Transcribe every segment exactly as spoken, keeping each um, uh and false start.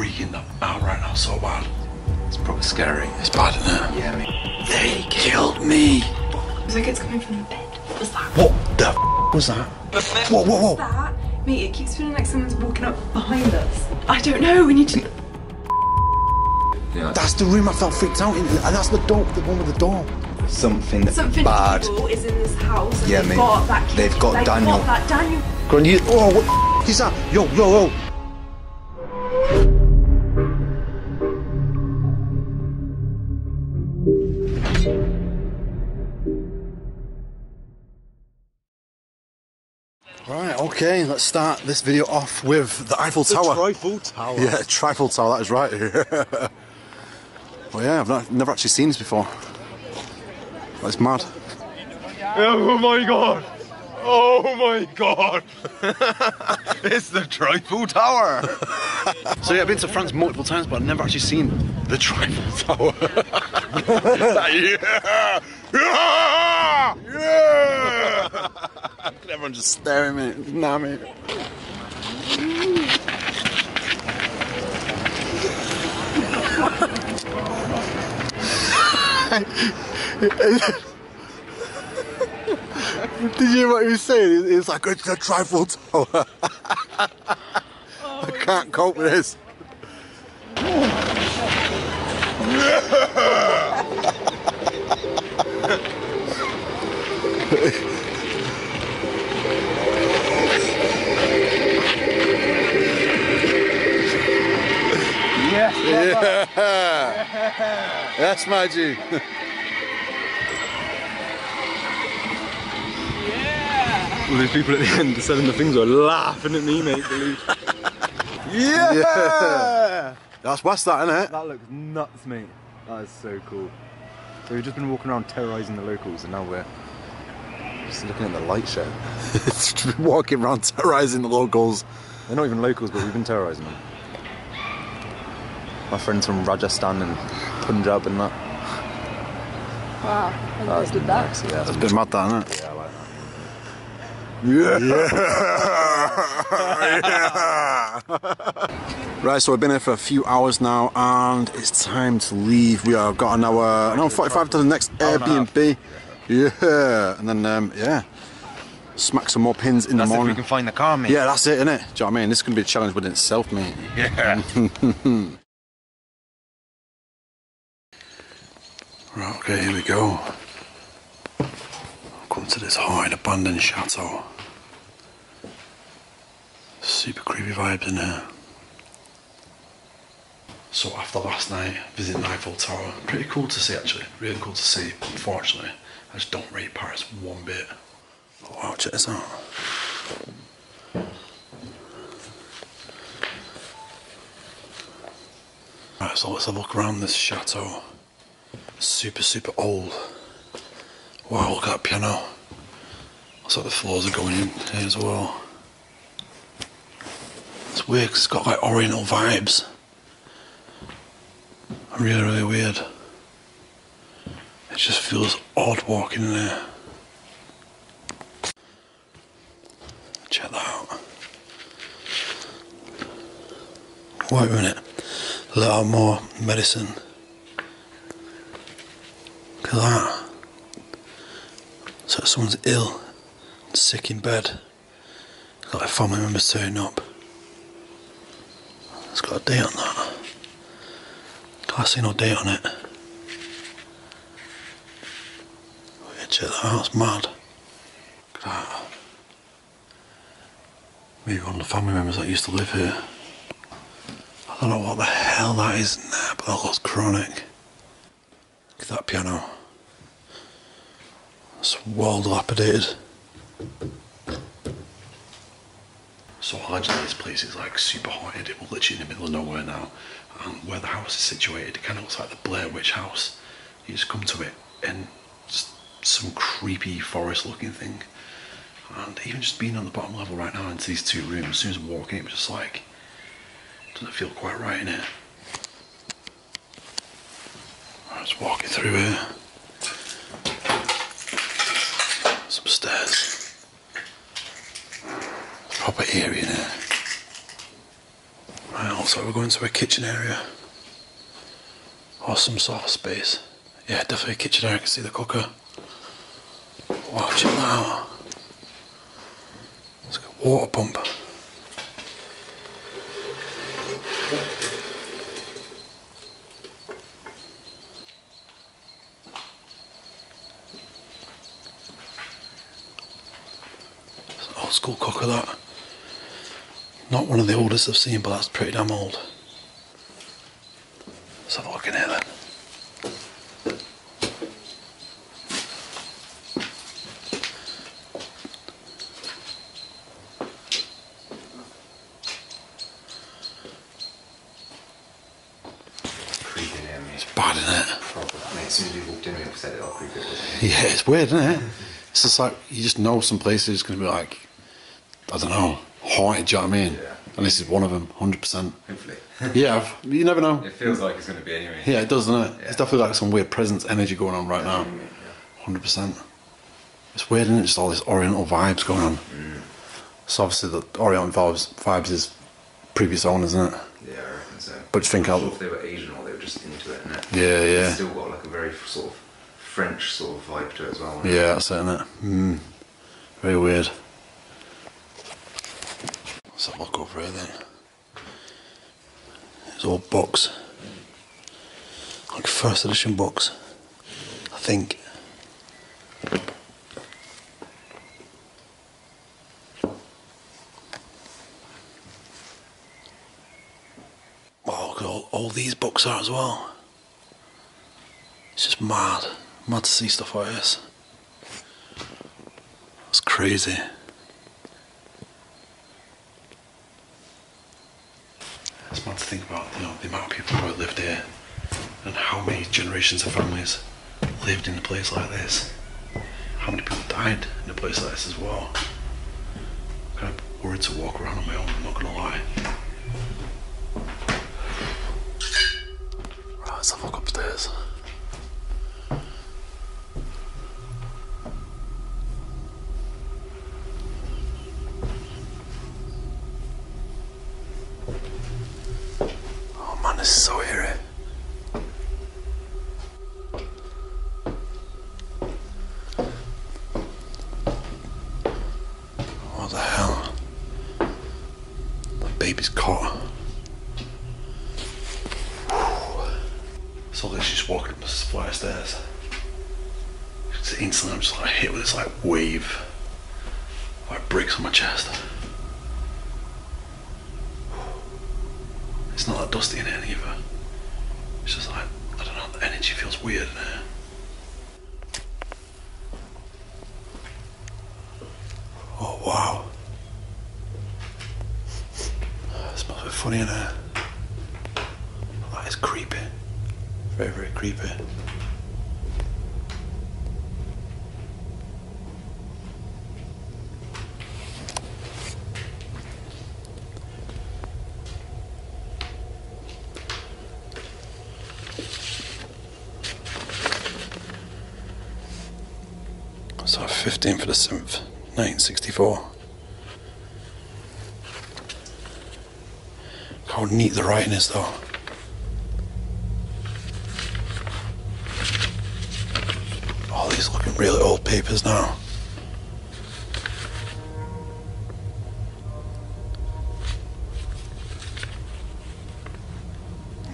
freaking out right now so bad. It's probably scary. It's bad, isn't it? Yeah, I mean, they killed me. It was like it's coming from the bed. What was that? What the f was that? Whoa, whoa, whoa. That? Mate, it keeps feeling like someone's walking up behind us. I don't know, we need to... Yeah. That's the room I felt freaked out in, and that's the door, the one with the door. Something, Something bad is in this house. And yeah, they've mate. Got that kid. They've got they've Daniel. Got that Daniel. Grun, you, oh, what the is that? Yo, yo, yo. Right, okay, let's start this video off with the Eiffel Tower. The Trifle Tower. Yeah, Trifle Tower, that is right. Well, yeah, I've not, never actually seen this before. That's mad. Oh my god! Oh my god! It's the Trifle Tower! So yeah, I've been to France multiple times, but I've never actually seen the Trifle Tower. Yeah! Yeah! Yeah! Everyone just staring at me, nah mate. Did you hear what he was saying? It's like, it's a Trifle Tower. I can't cope with this. Yeah. Yeah. That's my G. Yeah. All these people at the end selling the things are laughing at me, mate. Believe. Yeah. Yeah. That's what's that, isn't it? That looks nuts, mate. That is so cool. So we've just been walking around terrorising the locals, and now we're just looking at the light show. Just been walking around terrorising the locals. They're not even locals, but we've been terrorising them. My friends from Rajasthan and Punjab and that. Wow, I just did that. Nice. Yeah, that's a bit mad, that, isn't it? Yeah, I like that. Yeah! Yeah! Right, so we've been here for a few hours now and it's time to leave. We have got an hour, an hour forty-five to the next Airbnb. Yeah! And then, um, yeah. Smack some more pins in that's the morning. If we can find the car, mate. Yeah, that's it, innit? Do you know what I mean? This is going to be a challenge within itself, mate. Yeah! Right, okay, here we go. Come to this haunted, abandoned chateau. Super creepy vibes in here. So after last night, visiting Eiffel Tower, pretty cool to see actually, really cool to see. Unfortunately, I just don't rate Paris one bit. Oh, wow, check this out. Right, so let's have a look around this chateau. Super, super old. Wow, look at that piano. Looks like the floors are going in here as well. It's weird because it's got like oriental vibes. Really, really weird. It just feels odd walking in there. Check that out. Wait a minute. A little more medicine. Look at that. So someone's ill, sick in bed. Got their family members turning up. It's got a date on that. Can't see no date on it. Yeah, check that out, it's mad. Look at that. Maybe one of the family members that used to live here. I don't know what the hell that is in there, but that looks chronic. Look at that piano. It's well dilapidated. So largely this place is like super haunted. It was literally in the middle of nowhere now. And where the house is situated, it kind of looks like the Blair Witch house. You just come to it and just some creepy forest looking thing. And even just being on the bottom level right now into these two rooms, as soon as I'm walking it was just like, doesn't feel quite right in here. Let's walk it through here. Some stairs. Proper eerie in here. Right, looks like we're going to a kitchen area or some sort of space. Yeah, definitely a kitchen area. I can see the cooker. Wow, check that out. It's got a water pump. It's an old school cooker, that. Not one of the oldest I've seen, but that's pretty damn old. Let's have a look in here then. Creepy in here, mate. It's bad, isn't it? Probably. Mate, as soon as you walked in, we upset it all creepy. Yeah, it's weird, isn't it? It's just like, you just know some places it's going to be like, I don't know. Haunted, do you know what I mean? Yeah. And this is one of them, one hundred percent. Hopefully. Yeah, I've, you never know. It feels like it's going to be anyway. Yeah, it does, doesn't it? Yeah. It's definitely like some weird presence energy going on right now. Yeah. one hundred percent. It's weird, isn't it? Just all this oriental vibes going on. Mm. So obviously the oriental vibes, vibes is previous owners, isn't it? Yeah, I reckon so. But you think I'm sure if they were Asian or they were just into it, innit? Yeah, yeah. It's still got like a very sort of French sort of vibe to it as well. Yeah, it? That's it, innit? Mm. Very weird. Let's have a look over here then. It's all books. Like first edition books, I think. Wow, look at all, all these books are as well. It's just mad. Mad to see stuff like this. That's crazy. It's mad to think about, you know, the amount of people who lived here and how many generations of families lived in a place like this. How many people died in a place like this as well. I'm kind of worried to walk around on my own, I'm not gonna lie. Right, let's have a look upstairs. This is so eerie. What the hell? The baby's caught. So literally just walking up this flight of stairs. Just instantly I'm just like hit with this like wave. Like bricks on my chest. It's not that dusty in here either. It's just like, I don't know, the energy feels weird in here. Oh wow. It smells a bit funny in here. But that is creepy. Very, very creepy. So fifteenth of the seventh, nineteen sixty-four. How neat the writing is though. All these looking really old papers now.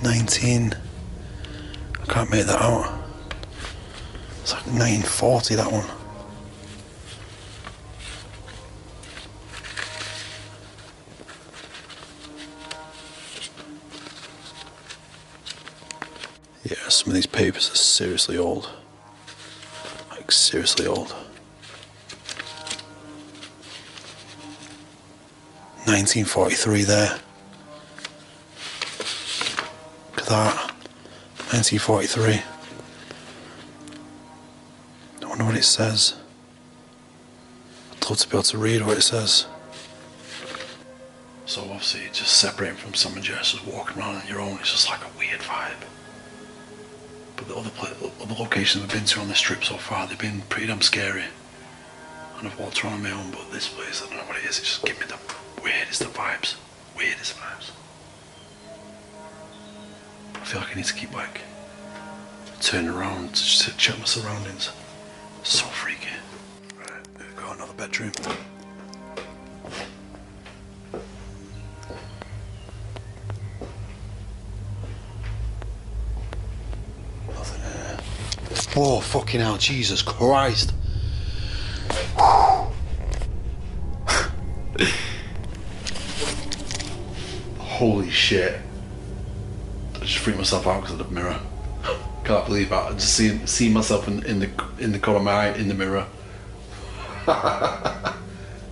nineteen, I can't make that out. It's like nineteen forty that one. Yeah, some of these papers are seriously old. Like, seriously old. nineteen forty-three there. Look at that. nineteen forty-three. I wonder what it says. I'd love to be able to read what it says. So obviously, just separating from Sam and Jess, just walking around on your own, it's just like a weird vibe. But the other, other locations we've been to on this trip so far, they've been pretty damn scary. And I've walked around on my own, but this place, I don't know what it is, it just gives me the weirdest of vibes. Weirdest vibes. feel like I need to keep like turning around to just check my surroundings. So freaky. Right, we've got another bedroom. Nothing here. Oh, fucking hell, Jesus Christ. Holy shit. I just freaked myself out because of the mirror. Can't believe that. I just see, see myself in, in the in the corner of my eye, in the mirror.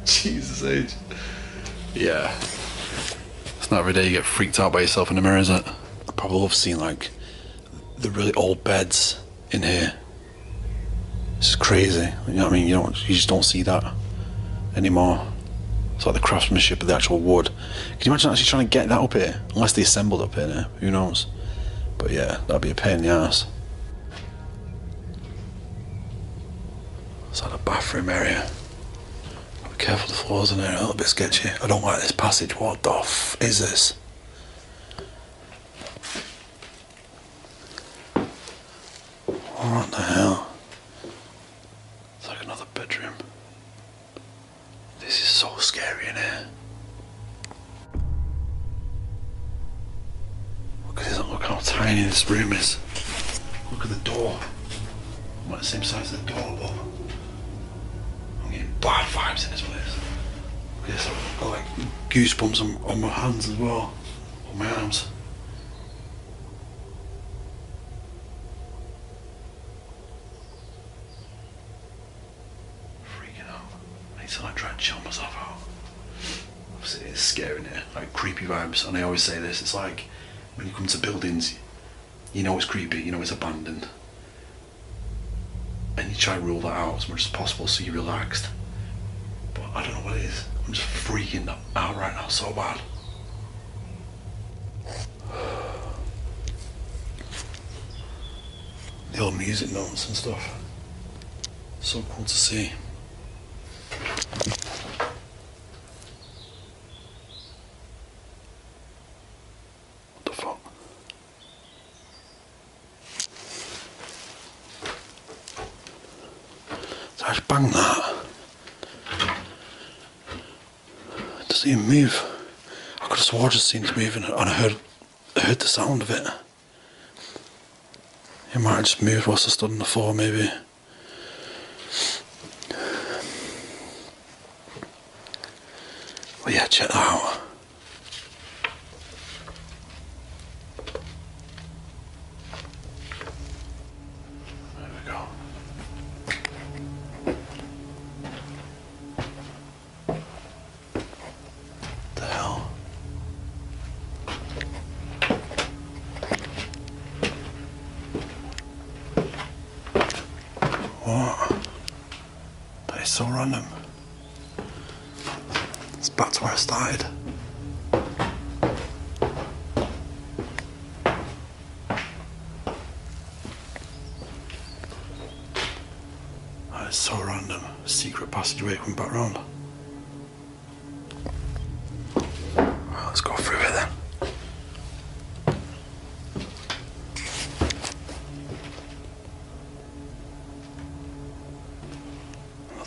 Jesus age. Yeah. It's not every day you get freaked out by yourself in the mirror, is it? I probably love seeing like the really old beds in here. It's crazy. You know what I mean? You don't, you just don't see that anymore. It's like the craftsmanship of the actual wood. Can you imagine actually trying to get that up here? Unless they assembled up here now, who knows? But yeah, that'd be a pain in the ass. It's like a bathroom area. Be careful, the floors in there are a little bit sketchy. I don't like this passage. What the f is this? What the hell? It's like another bedroom. This is so scary in here. Look at this, look how tiny this room is. Look at the door. I'm at the same size as the door above. I'm getting bad vibes in this place. Look at this, I've got like goosebumps on, on my hands as well. On my arms. Vibes, and I always say this, it's like when you come to buildings, you know it's creepy, you know it's abandoned, and you try to rule that out as much as possible so you're relaxed. But I don't know what it is, I'm just freaking out right now so bad. The old music notes and stuff, so cool to see. Bang that. It doesn't even move. I could have sworn I just seen it moving and I heard, I heard the sound of it. It might have just moved whilst I stood on the floor maybe. But yeah, check that out. So random. It's back to where I started. That is so random. A secret passageway coming back round. Well, let's go through it then.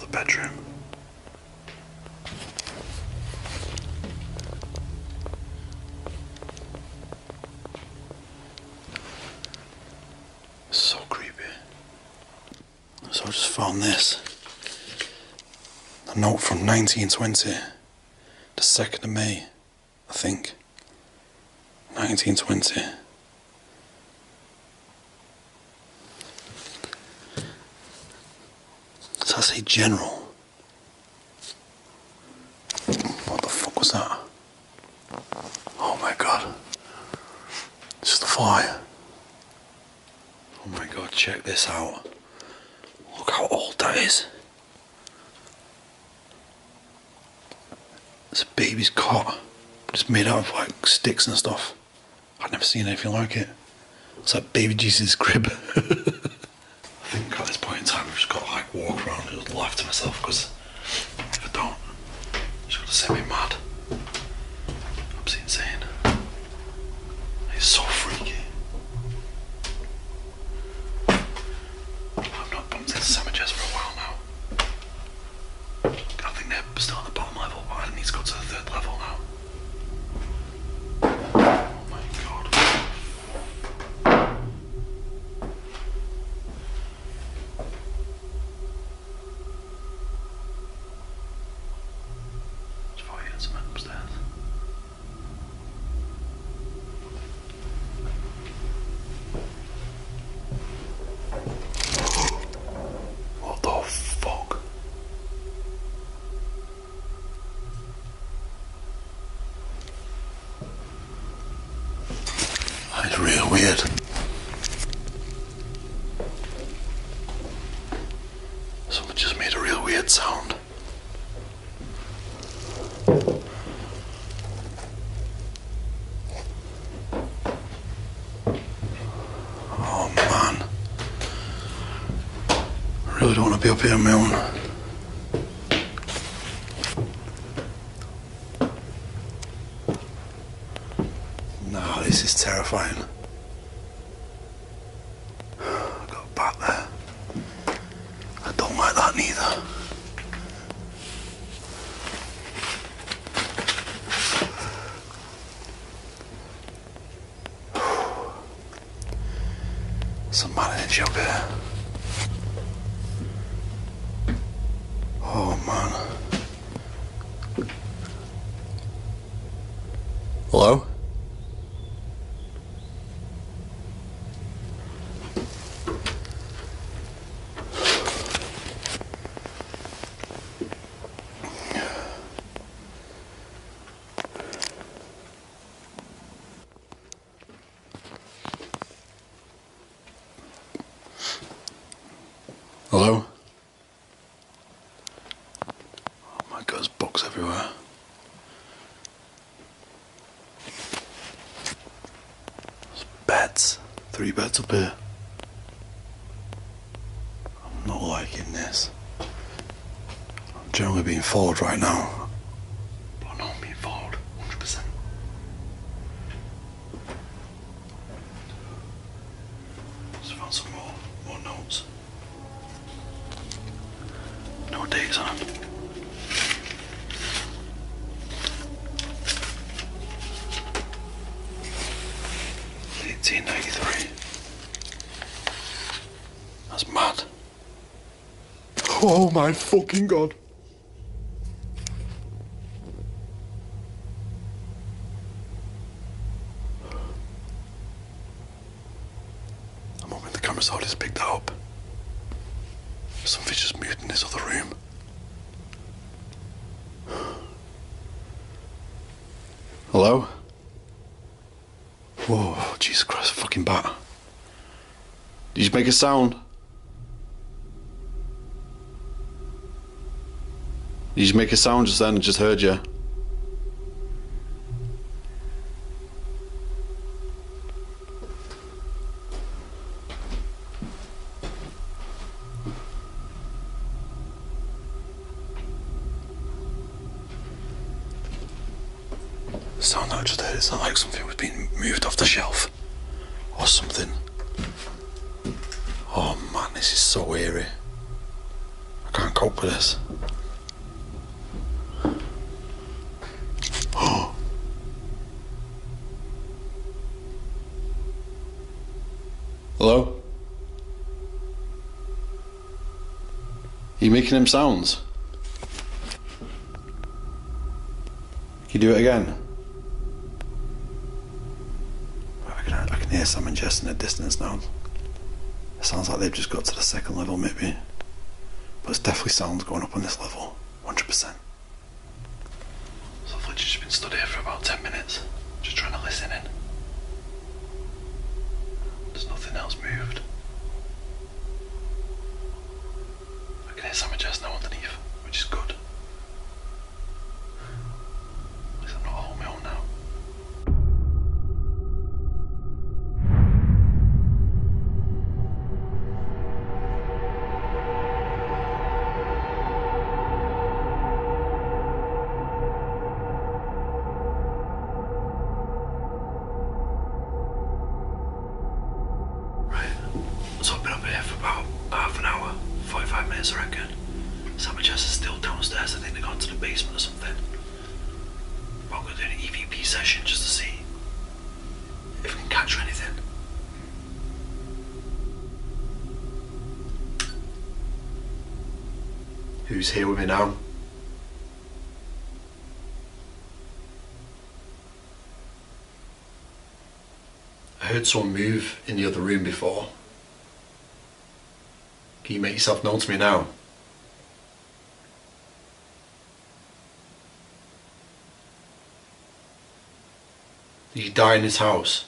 Bedroom. So creepy. So I just found this. A note from nineteen twenty. The second of May, I think. nineteen twenty. I say general. What the fuck was that? Oh my god. It's just a fly. Oh my god, check this out. Look how old that is. It's a baby's cot. Just made out of like sticks and stuff. I've never seen anything like it. It's like baby Jesus' crib. I think at this point in time I've just got to like walk around and just laugh to myself, because if I don't, it's going to send me mad. Absolutely insane. It's so freaky. weird. Someone just made a real weird sound. Oh man. I really don't want to be up here on my own. This is terrifying. I've got a bat there. I don't like that neither. Some mad energy up here. Oh man. Hello? Hello? Oh my god, there's bugs everywhere. There's beds. Three beds up here. I'm not liking this. I'm generally being followed right now. But I know I'm being followed, one hundred percent. Just found some more, more notes. No dates on it. eighteen ninety-three. That's mad. Oh my fucking god. I'm hoping the camera's already picked that up. Something's just moved in this other room. Hello? Whoa, Jesus Christ, fucking bat. Did you make a sound? Did you just make a sound just then and just heard you? The sound that I just heard, it sounded like something was being moved off the shelf or something. Oh man, this is so eerie. I can't cope with this. Oh! Hello? Are you making them sounds? Can you do it again? I can hear Sam and Jess in the distance now. It sounds like they've just got to the second level maybe. But it's definitely sounds going up on this level, one hundred percent. So I've literally just been stood here for about ten minutes, just trying to listen in. There's nothing else moved. I can hear Sam and Jess now underneath, which is good. So I've been up here for about half an hour, forty-five minutes I reckon. Sam and Jess are still downstairs, I think they've gone to the basement or something. But I'm going to do an E V P session just to see if we can catch anything. Who's here with me now? I heard someone move in the other room before. Can you make yourself known to me now? Did you die in this house?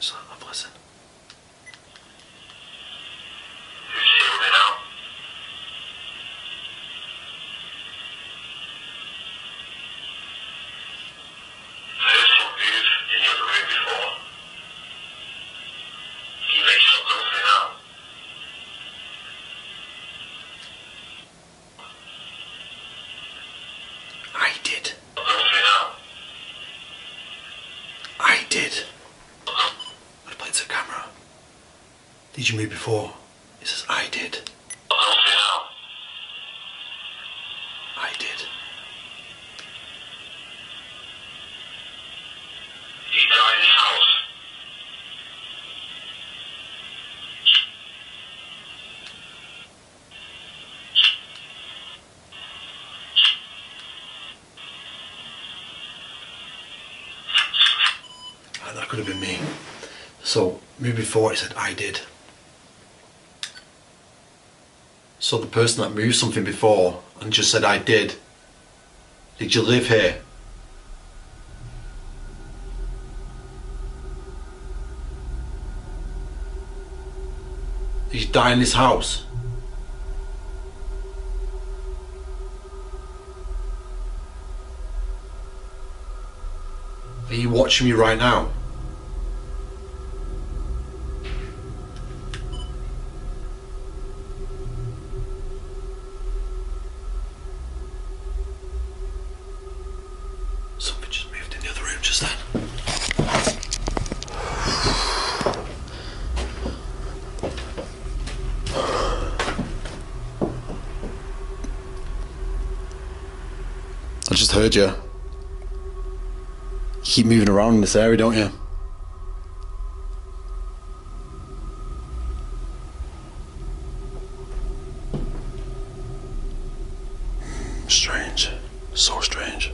so I've listened. You hear me now? Did you meet before? He says, I did. I did. He died in his house. And that could have been me. So, me before, he said, I did. So the person that moved something before and just said, I did. Did you live here? Did you die in this house? Are you watching me right now? Heard you. You keep moving around in this area, don't you? Strange. So strange.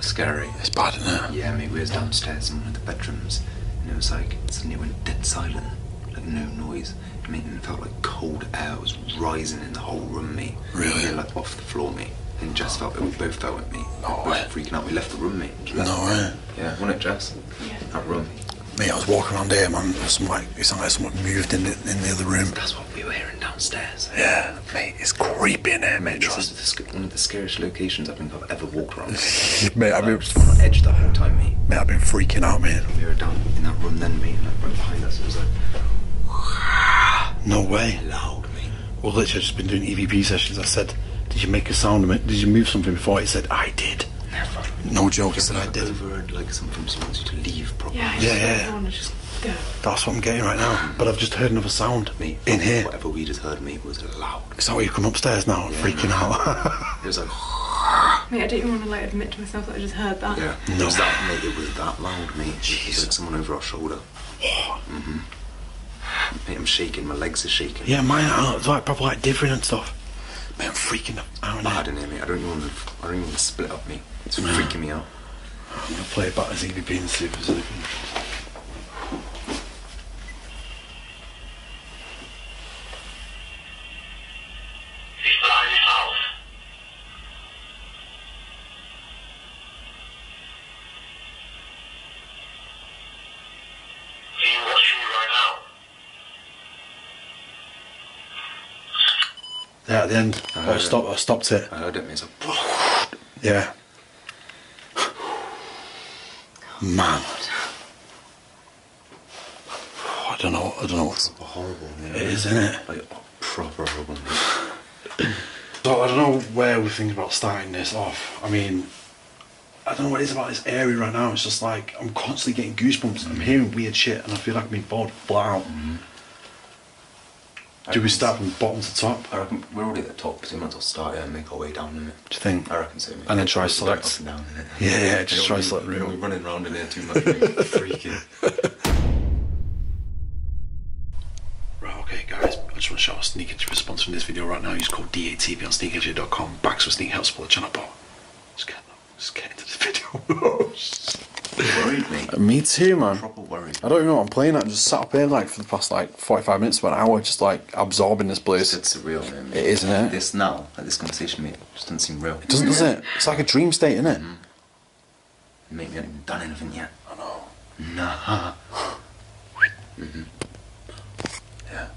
Scary. It's bad, isn't it? Yeah, I mean, we was downstairs in one of the bedrooms, and it was like, it suddenly went dead silent, like no noise. I mean, it felt like cold air was rising in the whole room, mate. Really? Yeah, like off the floor, mate. And Jess felt it, we both felt it, mate. No way. Freaking out, we left the room, mate. No way. Yeah, wasn't it, Jess? Yeah. That room. Mate, I was walking around here, man. It sounded like, it sounded like someone moved in the, in the other room. That's what we were hearing downstairs. Yeah, mate, it's creepy in here, mate. This trust. Is the, one of the scariest locations I think I've ever walked around. Mate, I've been on edge the whole time, mate. Mate, I've been freaking out, mate. We were down in that room then, mate, and like right behind us, it was like, no way. Loud, mate. Well, literally, I've just been doing E V P sessions. I said, did you make a sound? Did you move something before? It said, I did. Never. No joke, it's like I did. Overheard, like something someone to leave properly. Yeah, yeah, yeah. I wanna just go. That's what I'm getting right now. But I've just heard another sound, mate. In here. Whatever we just heard, mate, was loud. Is that why you come upstairs now? Yeah, freaking no. out. It was like. Mate, I didn't even want to like admit to myself that I just heard that. Yeah, no. It was that, mate. It was that loud, mate. Jeez. It was like someone over our shoulder. Yeah. Mm-hmm. Mate, I'm shaking. My legs are shaking. Yeah, mine are. It's like proper like different and stuff. Mate, I'm freaking out. It's bad in here, mate. I don't even want to. I don't even want to split up, mate. It's yeah. freaking me out. I'm gonna play it back as E V P and see if it's open. Yeah, at the end, I, I, stopped, I stopped it. I heard it, it's like, yeah. Man. I don't know, I don't know what's horrible. Yeah, it is, isn't it? Like, proper horrible. So I don't know where we think about starting this off. I mean, I don't know what it is about this area right now. It's just like, I'm constantly getting goosebumps. Mm-hmm. I'm hearing weird shit and I feel like I'm being bored, flat out. Mm-hmm. Do we start from bottom to top? I reckon we're already at the top, so we might as well start here and make our way down, innit? Do you think? I reckon so, mate. And then try select. Up and down, innit? Yeah, yeah, just try select room. We're running around in here too much, freaking. Right, okay, guys, I just want to shout out Sneak Energy for sponsoring this video right now. Use code D A T V on sneak energy dot com, backs for sneak help support the channel, but just get, just get into the video. I'm worried, mate. Me too, man. I'm proper worried. I don't even know what I'm playing at. I just sat up here like for the past like forty-five minutes to an hour, just like absorbing this place. It's surreal, man. It is, isn't it? This now, like this conversation, mate, just doesn't seem real. It doesn't, does it? It's like a dream state, isn't it? Mm. Mate, we haven't even done anything yet. I know. Nah. Mm-hmm. Yeah.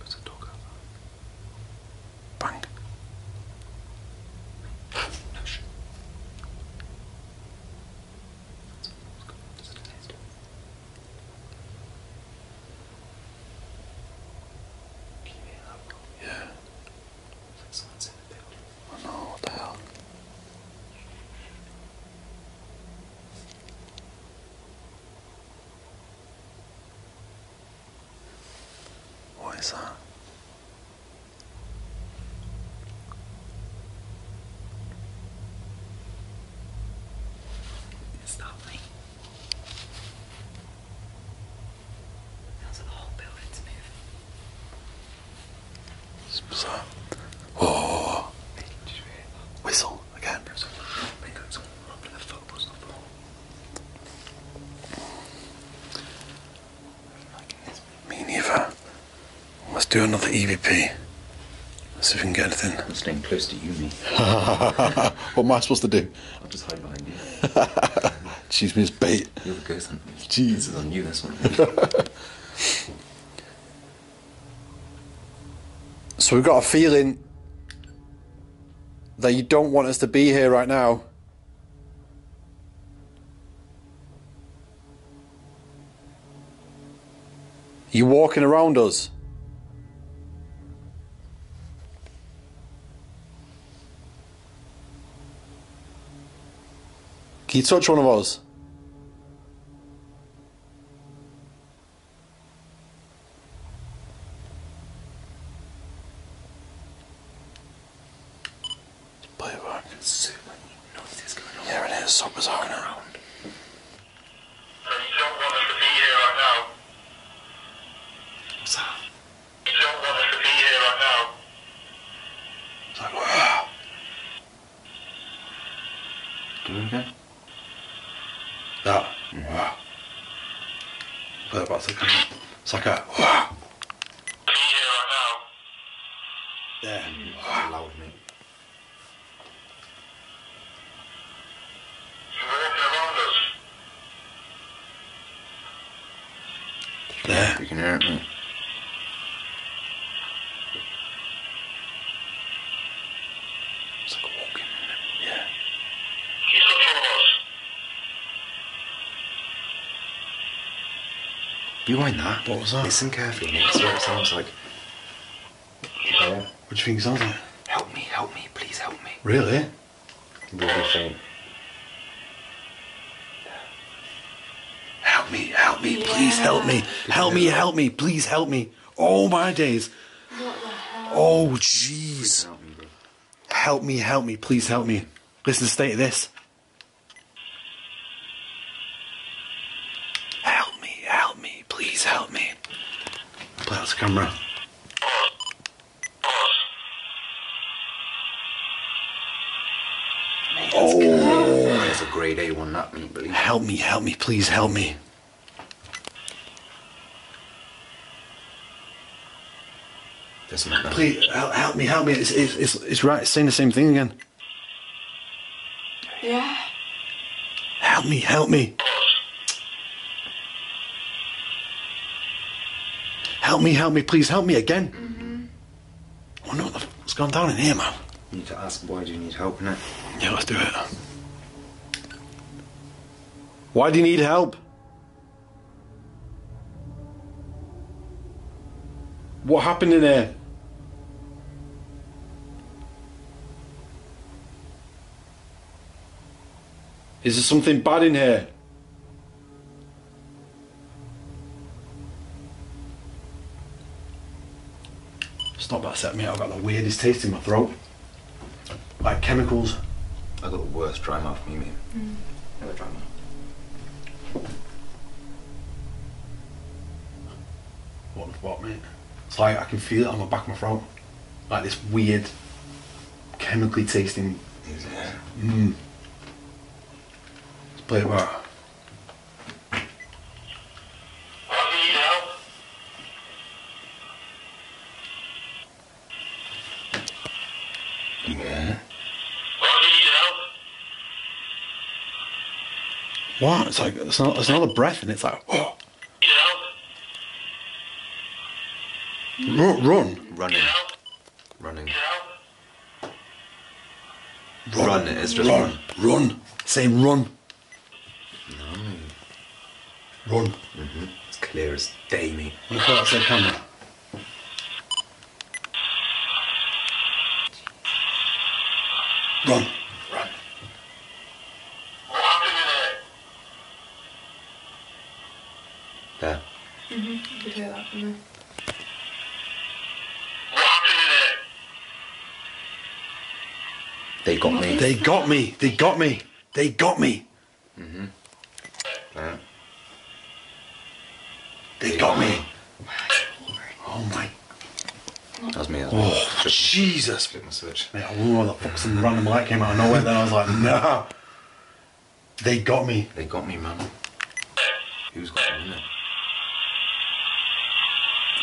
There's a dog out there. Bang. Do another E V P. Let's see if we can get anything. I'm staying close to you, me. What am I supposed to do? I'll just hide behind you. Jeez, me as bait. You're the ghost hunter. Jeez. This is on you, this one. So we've got a feeling that you don't want us to be here right now. You're walking around us. Can you touch one of us? Play it back. It's so, like, you know what is going on. Yeah, it is. So bizarre now. So you don't want us to be here right now. What's that? You don't want us to be here right now. It's like, wow. Do it again. That, wow. Play it back to the camera. It's like a, wow. Be here right now. Yeah. Wow. Loud, mate. You're walking around us. There. You can hear it, mate. Rewind that. What was that? Listen carefully, mate. That's what it sounds like. Yeah. What do you think it sounds like? Help me, help me, please help me. Really? Really faint. Help me, help me, yeah. Please help me. Help me, help me, please help me. Oh my days. What the hell? Oh jeez. Help me, help me, help me, please help me. Listen to the state of this. Camera. Mate, oh, there's a grade A one that me, believe. Help me, help me, please help me. There's nothing. Please help, help me, help me. It's, it's it's it's right. It's saying the same thing again. Yeah. Help me, help me. Help me, help me, please help me again. Mm-hmm. I wonder what the fuck's gone down in here, man. You need to ask why do you need help, innit? Yeah, let's do it. Why do you need help? What happened in here? Is there something bad in here? Not that set, mate. I've got the weirdest taste in my throat. Like chemicals. I've got the worst dry mouth, me, mate. Mm. Never dry mouth. What the fuck, mate? It's like I can feel it on the back of my throat. Like this weird, chemically tasting. Mmm. Let's play it back. there. Wow, it's like, it's not, it's not a breath, and it's like, oh. Run, run. Running. Running. Run, run, it's just run. Run. Run. Same run. No. Run. Mm-hmm. It's clear as day, mate. Look at that camera. Run. Run. There. Mm-hmm. You could hear that from there. They got me. They got me. They got me. They got me. Mm-hmm. Uh, they, they got, got me. me. Oh my. That was me. That was oh, me. Jesus. Flip my switch. Mate, I wonder what the fuck, some random light came out of nowhere, then I was like, nah. They got me. They got me, man. Who's got me?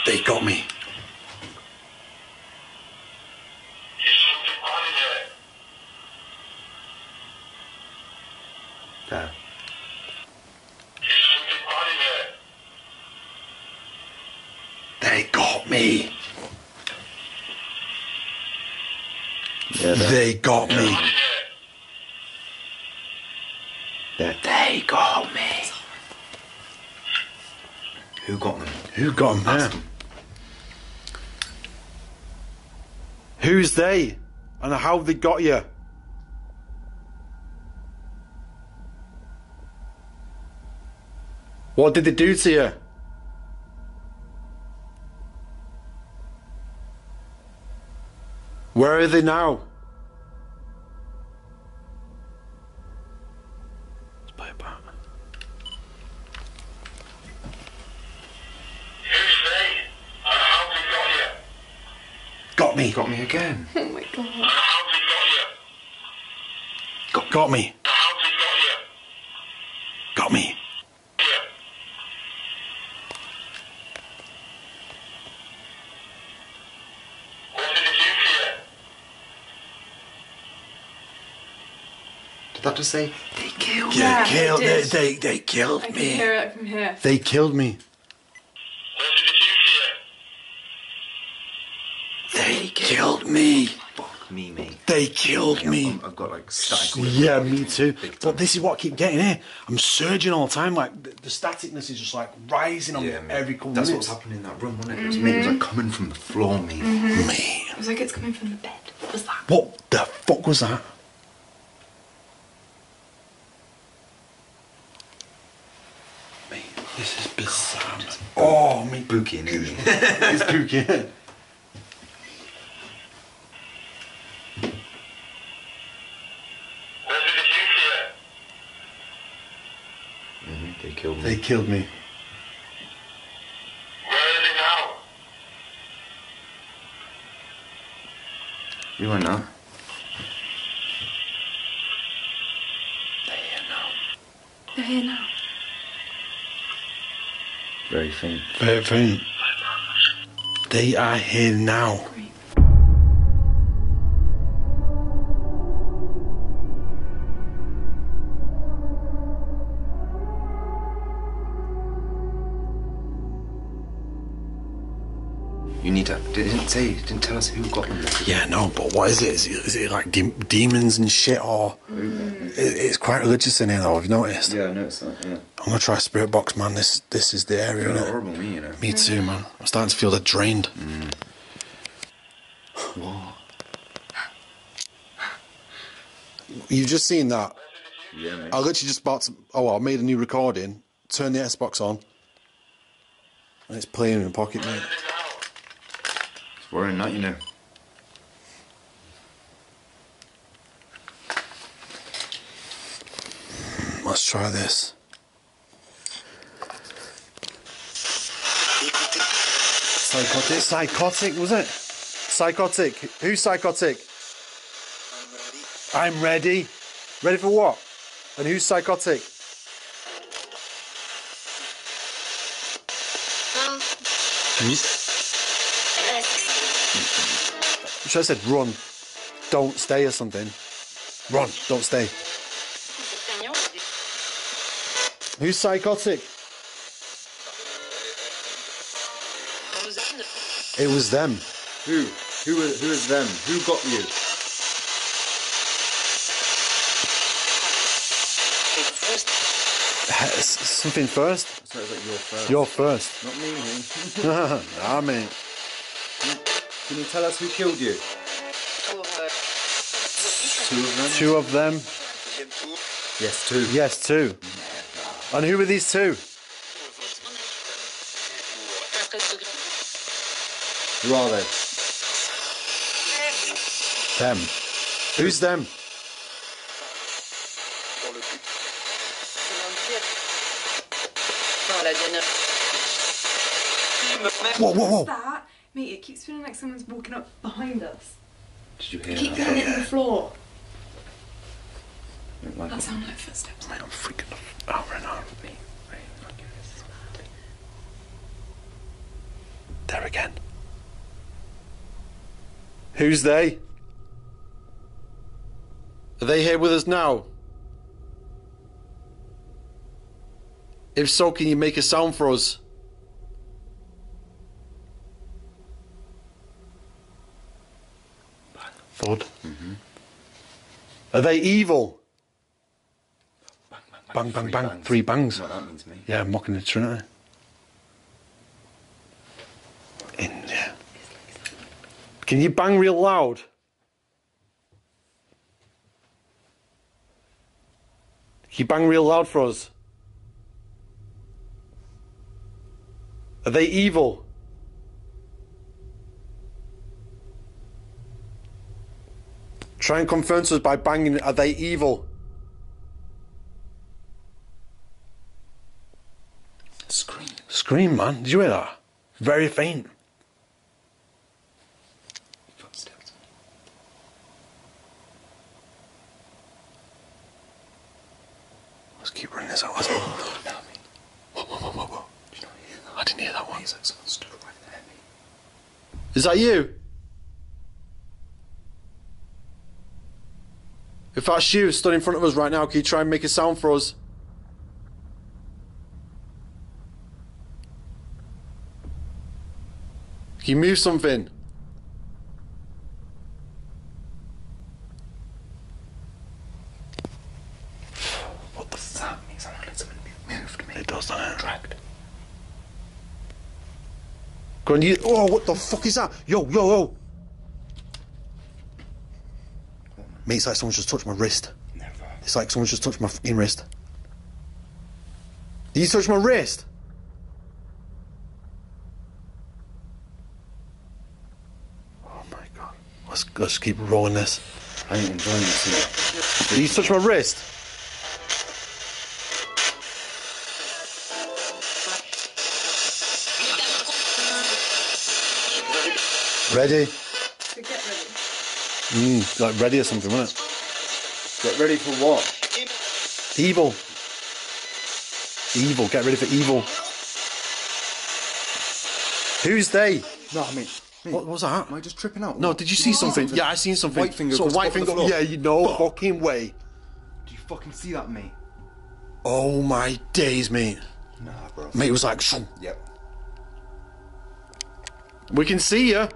They got me. There. They got me. Yeah, they got me. There. They got me. Who got them? Who got them? There? Who's they? And how they got you? What did they do to you? Where are they now? Let's play it back. Who's they? And how they got you? Got me. Got me again. Oh my god. And how they got you? Got, got me. And how they got you? Got me. That to say they killed me. Yeah, kill, they, they, they killed I me. I can hear it from here. They killed me. What did you hear? They killed me. Fuck me, mate. They killed yeah, me. I've got like static. Yeah, me too. But this is what I keep getting here. I'm surging all the time. Like the, the staticness is just like rising on yeah, me every couple minutes. That's what's happening in that room, wasn't it? Mm-hmm. It was me. It was like coming from the floor, me. Mm-hmm. Me. It was like it's coming from the bed. What was that? What the fuck was that? This is bizarre. God, oh, me Pookie in it. It's Pookie in mm-hmm. They killed me. They killed me. Where are they now? You are now. They're here now. They're here now. Very faint. Very faint. They are here now. Great. You need to. Didn't say. Didn't tell us who got them. Yeah, no. But what is it? Is it, is it like de demons and shit, or? Mm. It's quite religious in here, though. I've noticed. Yeah, I noticed that. Yeah. I'm gonna try Spirit Box, man. This this is the area. It's horrible, me, you know. Me too, man. I'm starting to feel they're drained. Mm. Whoa. You've just seen that. Yeah, mate. I literally just about to, oh, well, I made a new recording. Turn the Xbox on, and it's playing in my pocket, mate. It's worrying that, you know. Let's try this. Psychotic. Psychotic, was it? Psychotic. Who's psychotic? I'm ready. I'm ready. Ready for what? And who's psychotic? Um. Can you? Should I said run? don't stay or something. Run, don't stay. Who's psychotic? It was them. Who? Who was, who was them? Who got you? Something first? So it's like you're first. You're first. Not me, mate. Nah, mate. Can you tell us who killed you? Two of them? Two of them. Yes, two. Yes, two. And who were these two? Who are they? Them. Who's them? Whoa, whoa, whoa! That, mate, it keeps feeling like someone's walking up behind us. Did you hear that? Keep going into the floor. Like that sounds like footsteps. Mate, I'm freaking out right now. There again. Who's they? Are they here with us now? If so, can you make a sound for us? Thud. Mm-hmm. Are they evil? Bang, bang, bang, bang, three, bang, bangs. three bangs. Well, that means me. Yeah, I'm mocking the Trinity. In there. Can you bang real loud? Can you bang real loud for us? Are they evil? Try and confirm to us by banging. Are they evil? Scream. Scream, man. Did you hear that? Very faint. Footsteps. Let's keep running this out. Let's move. Whoa, whoa, whoa, whoa, whoa. Did you not hear that? I didn't hear that one. He's like someone stood right there. Is that you? If that's you stood in front of us right now, can you try and make a sound for us? Can you move something? What the fuck? That means I wanted someone to be moved, mate. It does, doesn't it? Dragged. Go on, you. Oh, what the fuck is that? Yo, yo, yo. Mate, it's like someone's just touched my wrist. Never. It's like someone's just touched my fucking wrist. Did you touch my wrist? Oh my god. Let's, let's keep rolling this. I ain't enjoying this either. Did you touch my wrist? Ready? Mm, like ready or something, wasn't it? Get ready for what? Evil. Evil, get ready for evil. Who's they? No, I mean... Me. What was that? Am I just tripping out? No, did you did see something? something? Yeah, I seen something. White finger. So white finger. Yeah, you know, fuck. Fucking way. Do you fucking see that, mate? Oh my days, mate. Nah, bro. Mate, it was like... Shum. Yep. We can see you.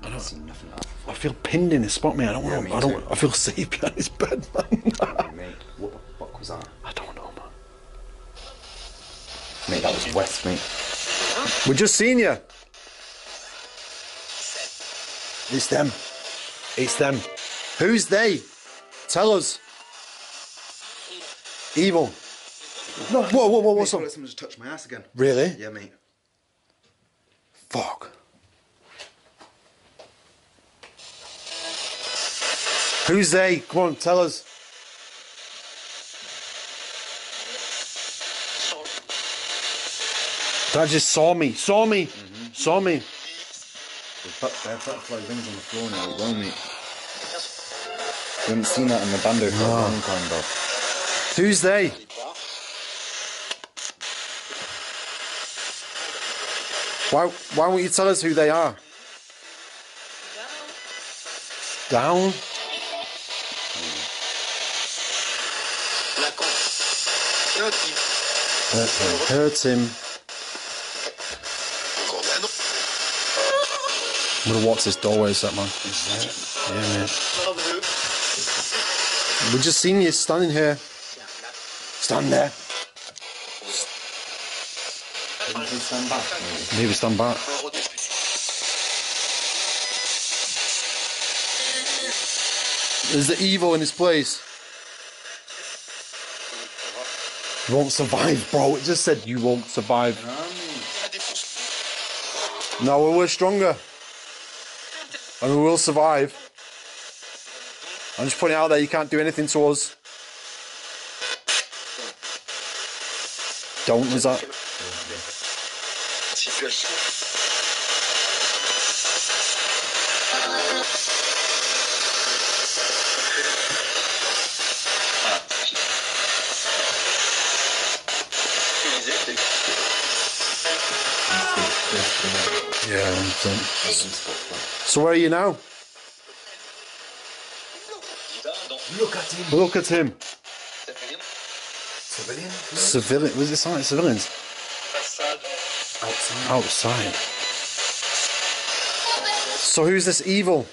I see nothing like that. I feel pinned in this spot, mate. I don't yeah, want. I don't. Too. I feel safe behind this bed, man. Hey, mate, what the fuck was that? I don't know, man. Mate, that was West, mate. We just seen you. It's them. It's them. Who's they? Tell us. Evil. No. Whoa, whoa, whoa, what's up? Someone just touched my ass again. Really? Yeah, mate. Fuck. Who's they? Come on, tell us. That just saw me. Saw me. Mm-hmm. Saw me. Their butterfly wings on the floor now, won't we? We haven't seen that in the bando for no. a long time, bro. Who's they? Why, why won't you tell us who they are? down. That one hurts him. I'm gonna watch this doorway, is that man? Yeah, man. We just seen you standing here. Stand there. Maybe stand back. Maybe stand back. There's the evil in this place. You won't survive, bro. It just said you won't survive. Now we're stronger. And we will survive. I'm just putting it out there, you can't do anything to us. Don't lose that. Yeah, so where are you now? Look at him. Look at him. Civilian? Civilian. Was it sign? Civilians? Outside. Outside. So who's this evil?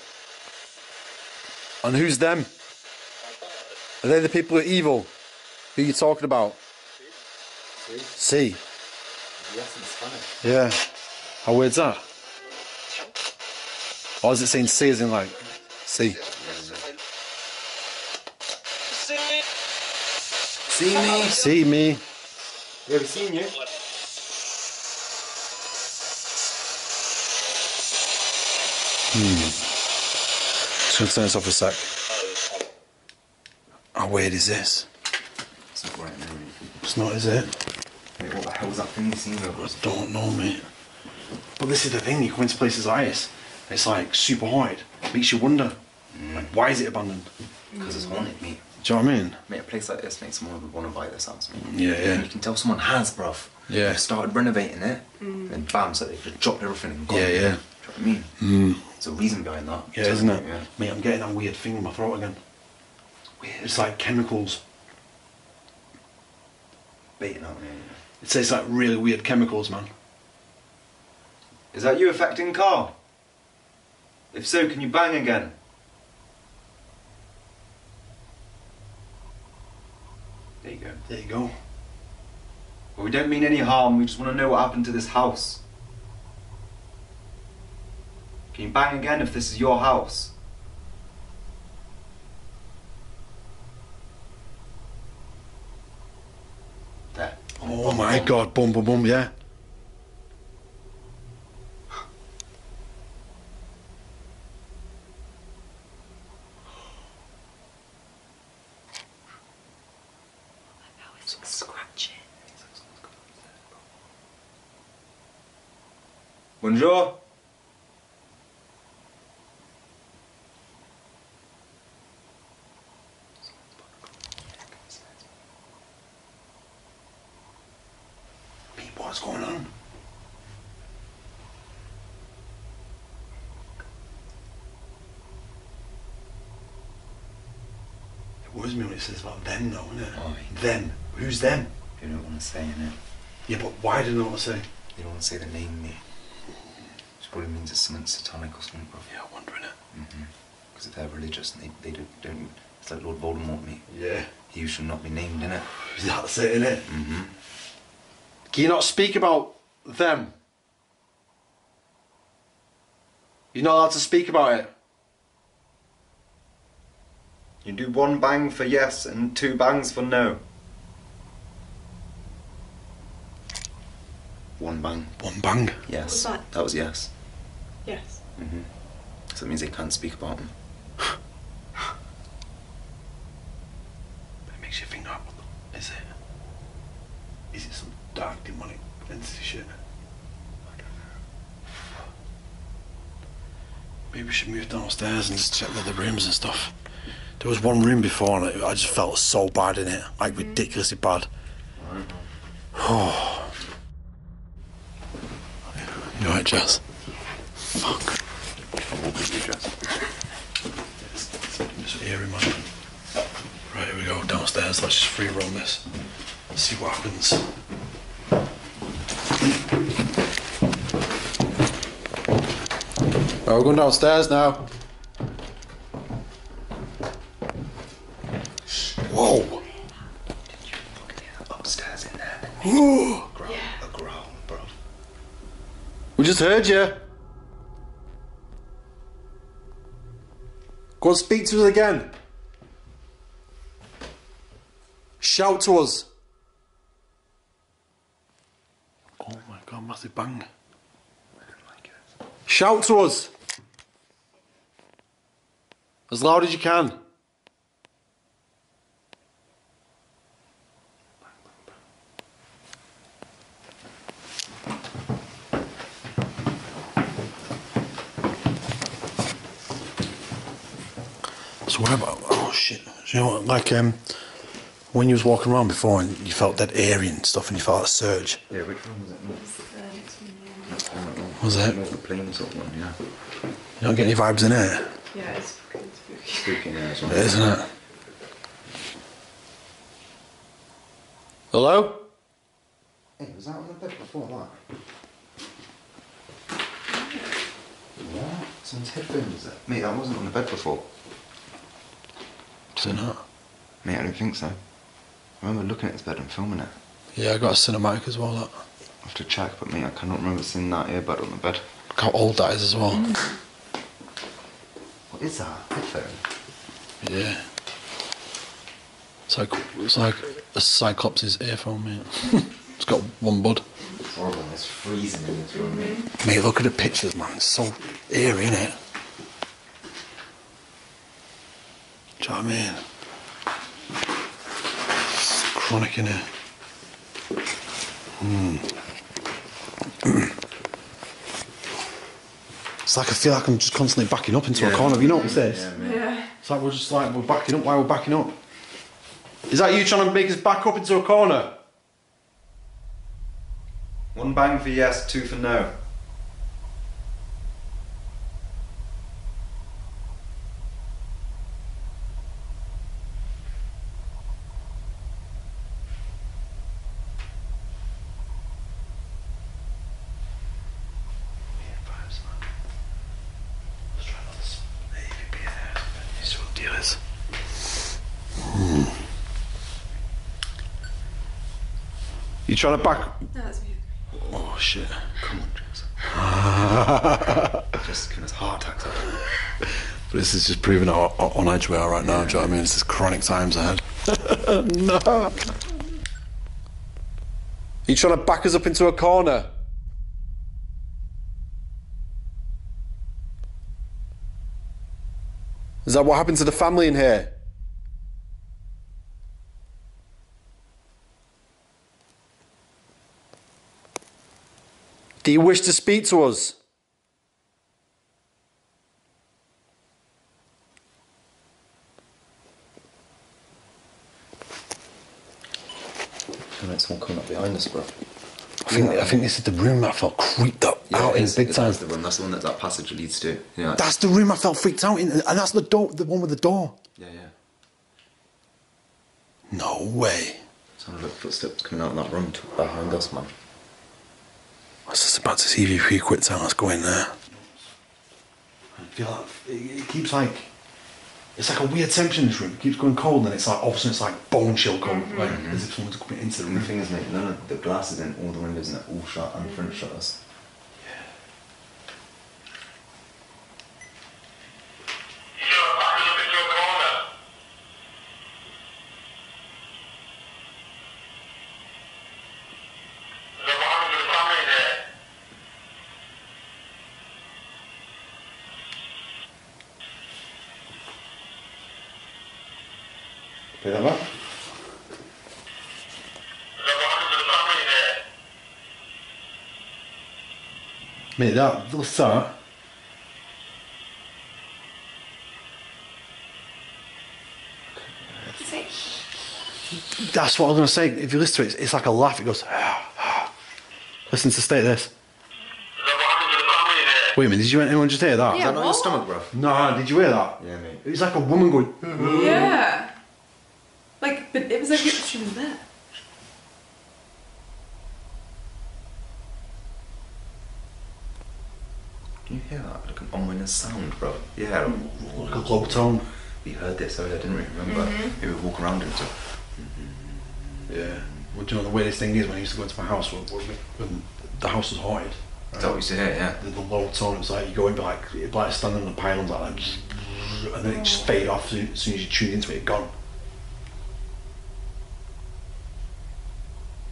And who's them? Are they the people who are evil? Who are you talking about? See. Si. Yes, yeah. How weird's that? Or is it saying C as in like C? See me. See me. We haven't seen you. Hmm. Just gonna turn this off for a sec. How weird is this? It's not right now. It's not, is it? Wait, what the hell was that thing you seen over? I don't know, mate. But this is the thing, you come into places like this, it's like super haunted. Makes you wonder, mm. like, why is it abandoned? Because it's haunted, mate. Do you know what I mean? Mate, a place like this makes someone want to buy this house, mate. Yeah, yeah. And you can tell someone has, bruv. Yeah. They started renovating it, mm. and bam, so they just dropped everything and gone. Yeah, yeah. Do you know what I mean? Mm. There's a reason behind that. Yeah, isn't it? Yeah. Mate, I'm getting that weird thing in my throat again. It's weird. It's like chemicals. Baiting out, yeah, yeah. It says like really weird chemicals, man. Is that you affecting Carl? If so, can you bang again? There you go. There you go. Well, we don't mean any harm, we just want to know what happened to this house. Can you bang again if this is your house? There. Oh my god, boom, boom, boom, yeah. Bonjour. Pete, what's going on? It worries me when it says about them, though, isn't it? Oh, them. Who's them? You don't want to say, innit? Yeah, but why do you not want to say? You don't want to say the name, mate. Probably means it's something satanic or something, bro. Yeah, I wonder, innit? Mm-hmm. Because they're religious and they, they don't, don't... It's like Lord Voldemort, mate. Yeah. You should not be named, innit? That's it, innit? Mm-hmm. Can you not speak about them? You're not allowed to speak about it. You do one bang for yes and two bangs for no. One bang. One bang? Yes. What was that? That was yes. Yes. Mm-hmm. So that means they can't speak about them. But it makes you think, oh, is it? Is it some dark demonic entity shit? I don't know. Maybe we should move downstairs and just check the other rooms and stuff. There was one room before and I just felt so bad in it. Like mm-hmm. ridiculously bad. Right. Oh. You alright, Jess? Fuck. I won't be you, Jess. here in mind. Right, here we go, downstairs. Let's just free roam this. Let's see what happens. Well, we're going downstairs now. Whoa! Upstairs in there. A growl, a growl, bro. We just heard you. Go and speak to us again. Shout to us. Oh my god, massive bang. Shout to us. As loud as you can. So what about, oh shit, you know what, like um, when you was walking around before and you felt that airy and stuff and you felt a surge. Yeah, which one was it? That's the one, that was it? The plane sort of one, yeah. You don't get any vibes in there? Yeah, it's fucking spooky. Spooky in there as well. It is, isn't it? Hello? Hey, was that on the bed before that? Yeah, someone's headphones there. Mate, that wasn't on the bed before. Is it not? Mate, I don't think so. I remember looking at his bed and filming it. Yeah, I got a cinematic as well, that. I have to check, but mate, I cannot remember seeing that earbud on the bed. Look how old that is as well. Mm. What is that? Headphone? Yeah. It's like, it's like a Cyclops' earphone, mate. It's got one bud. It's horrible, it's freezing in this room, mate. Mate, look at the pictures, man. It's so eerie, innit? Do you know what I mean? It's chronic in here. Mm. It's like I feel like I'm just constantly backing up into yeah, a corner. Have you noticed this? Yeah, yeah. It's like we're just like, we're backing up while we're backing up. Is that you trying to make us back up into a corner? One bang for yes, two for no. You trying to back? No, that's me. Oh shit! Come on, Jess. Just giving us heart attacks. But this is just proving how on edge we are right now. Yeah. Do you know what I mean? It's just chronic times ahead. No. Are you trying to back us up into a corner? Is that what happened to the family in here? Do you wish to speak to us? I think someone coming up behind us, bro. I think, I think this is the room that I felt creeped up yeah, out in big time. That's the one. That's the one that that passage leads to. You know, that's the room I felt freaked out in, and that's the door, the one with the door. Yeah, yeah. No way. Sounded like footsteps coming out in that room behind us, man. I was just about to see if you quit time, let's go in there. I feel like it, it keeps like, it's like a weird temperature in this room. It keeps going cold and it's like, all of a sudden it's like bone chill cold, mm-hmm. like mm-hmm. as if someone's coming into the room. The thing is, mate, none of the glass is in all the windows and they're all shut and the front shut us. Mate, that, what's that? That's what I was going to say. If you listen to it, it's, it's like a laugh. It goes, ah, ah. Listen to stay this. Is that what happened to the family there? Wait a minute, did you anyone just hear that? Yeah, is that not your stomach, bro? No, did you hear that? Yeah, mate. It was like a woman going... Yeah. Like, but it was like she was there. Can you hear that? Like an ominous sound, bro. Yeah. Like a low tone. We heard this earlier, didn't we? Remember? Mm-hmm. Maybe we walk around and stuff. Yeah. Well, do you know the weirdest thing is when I used to go into my house, when, when the house was haunted. Right? That was it, yeah. The, the low tone, it's like you go in, like, it'd like standing on the pylons like that, and then it just faded off as soon as you tuned into it, it gone.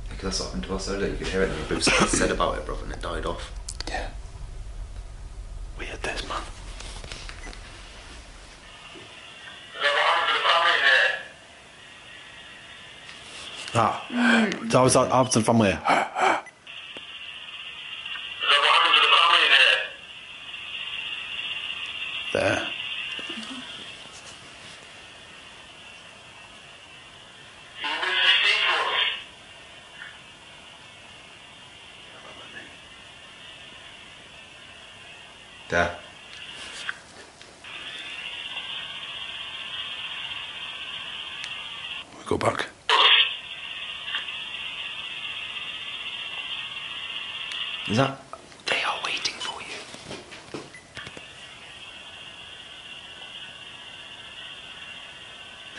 Because that's what happened to us earlier, you could hear it and the boobs said about it, brother, and it died off. Yeah. Weird this, man. Ah, mm. That was that to the family. Is there what happened to the family there? There. Mm-hmm. You wish to speak to us? There. We go back. Is that? They are waiting for you.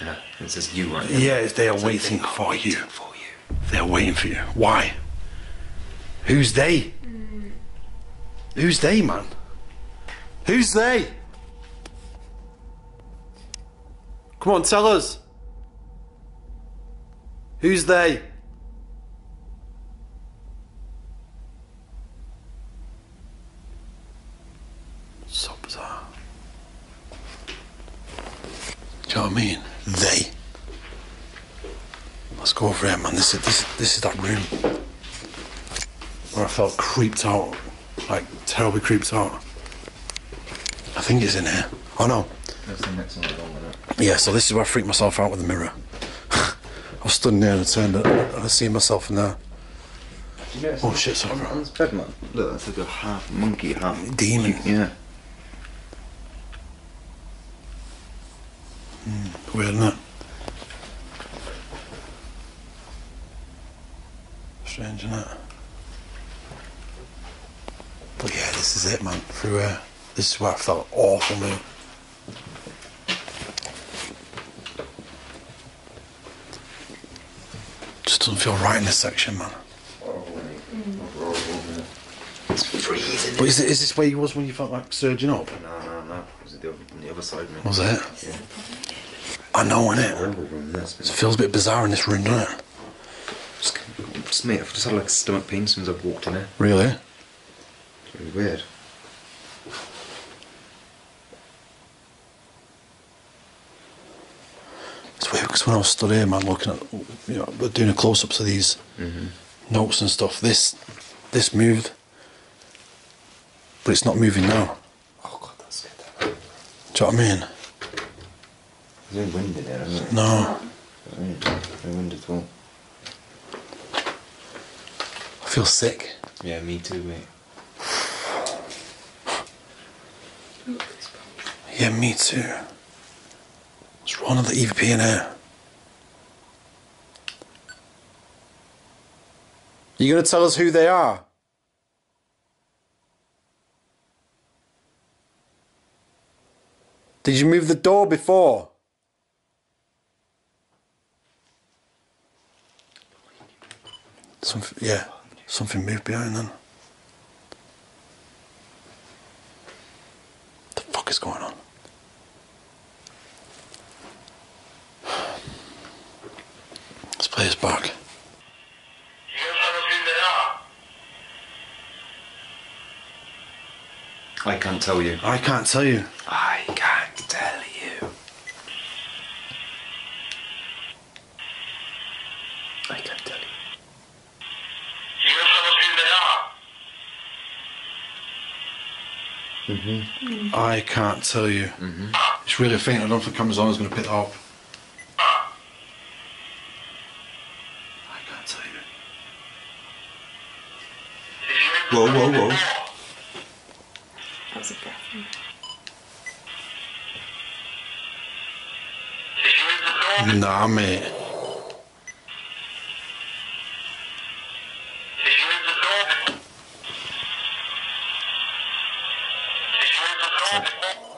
Yeah, it says you, right? Yeah, they are, so waiting, they are for waiting you. for you. They're waiting for you. Why? Who's they? Mm. Who's they, man? Who's they? Come on, tell us. Who's they? Do you know what I mean? They. Let's go over here, man. This is this this is that room where I felt creeped out, like terribly creeped out. I think it's in here. Oh no. That's the next one wrong with it. Yeah. So this is where I freaked myself out with the mirror. I was stood in there and I turned it, and I see myself in there. Do you know, oh shit! Sorry, bro. That's bed, man. Look, that's like a half monkey, half demon. Yeah. Mm, weird, isn't it? Strange, isn't it? But yeah, this is it, man. Through here. This is where I felt awful, man. Just doesn't feel right in this section, man. Mm. It's freezing. But is, it, is this where you was when you felt like surging up? No, no, no. It was the other, on the other side, man. Was it? Yeah. I know, innit? It feels a bit bizarre in this room, doesn't it? Just, just, mate, I've just had like stomach pain as soon as I've walked in here. Really? It's really weird. It's weird because when I was stood here, man, looking at, you know, we're doing a close up to these mm-hmm. notes and stuff, this, this moved, but it's not moving now. Oh God, that's good. Do you know what I mean? There's no wind in there, isn't there? No. There's no wind at all. I feel sick. Yeah, me too, mate. Yeah, me too. What's wrong with the E V P in here? You gonna tell us who they are? Did you move the door before? Something, yeah, something moved behind them. What the fuck is going on? Let's play this back. I can't tell you. I can't tell you. I can't tell you. Mm-hmm. Mm-hmm. I can't tell you. Mm-hmm. It's really faint. I don't think the camera's on. I was going to pick that up. I can't tell you. Whoa, whoa, whoa. Nah, man. Here's the door. Here's the door.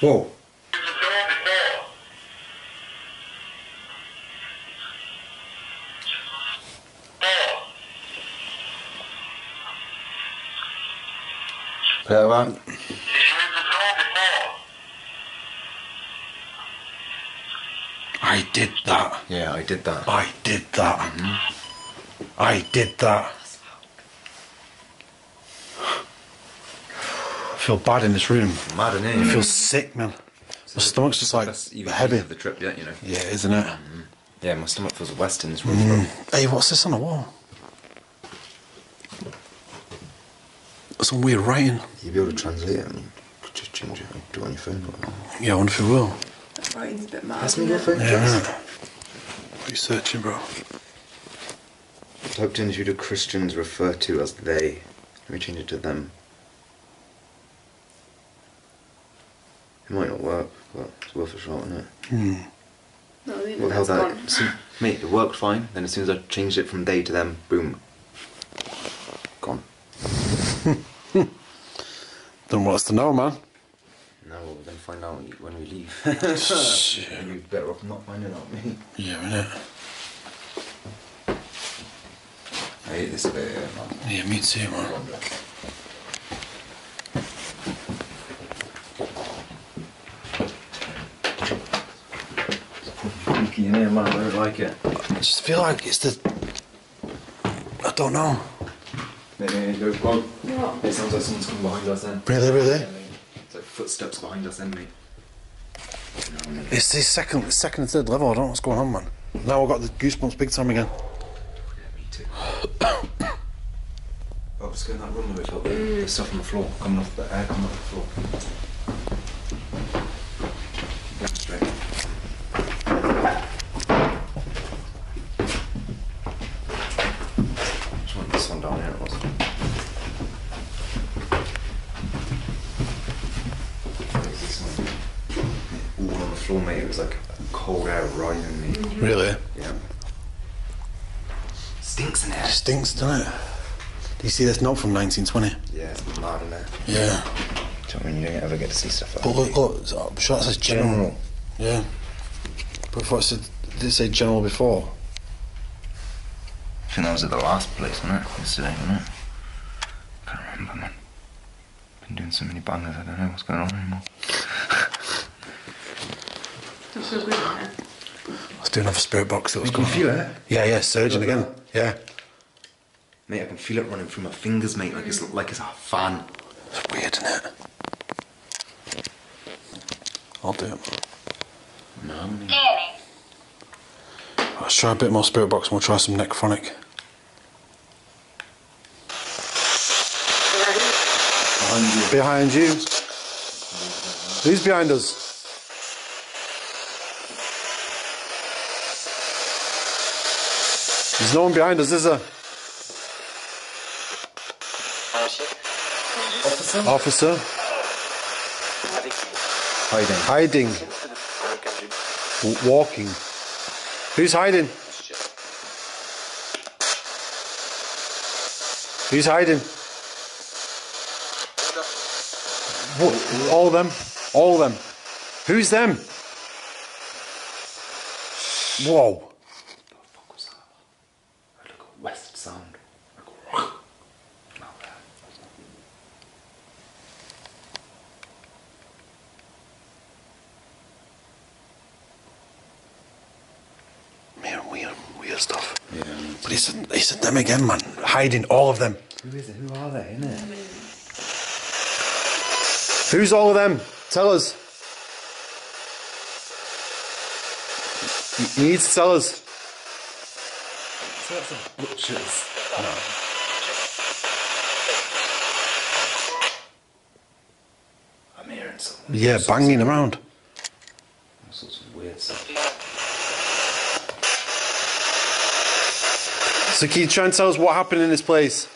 Whoa. Here's the door before. I did that. Yeah, I did that. I did that. Mm-hmm. I did that. I feel bad in this room. Mad, innit? Mm-hmm. I feel sick, man. So my stomach's just like heavy. The trip yet, you know. Yeah, isn't it? Mm-hmm. Yeah, my stomach feels west in this room. Mm-hmm. Hey, what's this on the wall? Some weird writing. You'll be able to translate it and just change it, do it on your phone. Yeah, I wonder if it will. That writing's a bit mad. That's me, your phone, Jess. Yeah. What are you searching, bro? Typed in, who do Christians refer to as they? Let me change it to them. It might not work, but it's worth a shot, isn't it? Hmm. No, I mean, well, that's gone. That, see, mate, it worked fine. Then as soon as I changed it from they to them, boom. Gone. Don't want us to know, man. No, we'll then find out when we leave. Shit. You're better off not finding out, mate. Yeah, innit? I hate this bit here, man. Yeah, me too, man. Funky in here, man. I don't like it. I just feel like it's the... I don't know. No, no, no, go on. What? It sounds like someone's coming behind us then. Really, really? Yeah, it's like footsteps behind us then, mate. No, no. It's the second, second and third level, I don't know what's going on, man. Now I've got the goosebumps big time again. Yeah, me too. Oh, I'll just go in that room where we felt the stuff on the floor, coming off the air, coming off the floor. Keep going straight. Mate, it was like cold air rising me. Mm-hmm. Really? Yeah. Stinks in there. Stinks, doesn't it? Do you see this note from nineteen twenty? Yeah, it's mad in there. Yeah. Do you know what I mean? You don't ever get to see stuff like that. But look, look, I'm sure that says general. general. Yeah. But I thought it said, did it say general before? I think that was at the last place, wasn't it? Yesterday, wasn't it? I can't remember, man. I've been doing so many bangers, I don't know what's going on anymore. I was doing off a spirit box that was going on. You can feel it? Yeah, yeah, surging again. That? Yeah. Mate, I can feel it running through my fingers, mate, like it's, like it's a fan. It's weird, isn't it? I'll do it, man. No, let's try a bit more spirit box and we'll try some necrophonic. Behind you. Behind you. Who's behind us? There's no one behind us, is there? Officer? Officer? Hiding. Hiding. Walking. Who's hiding? Who's hiding? What? All of them? All of them. Who's them? Whoa. It's them again, man. Hiding, all of them. Who is it? Who are they, innit? Who's all of them? Tell us. You need to tell us. So that's a butcher's. No. I'm hearing something. Yeah, banging around. All sorts of weird stuff. So can you try and tell us what happened in this place?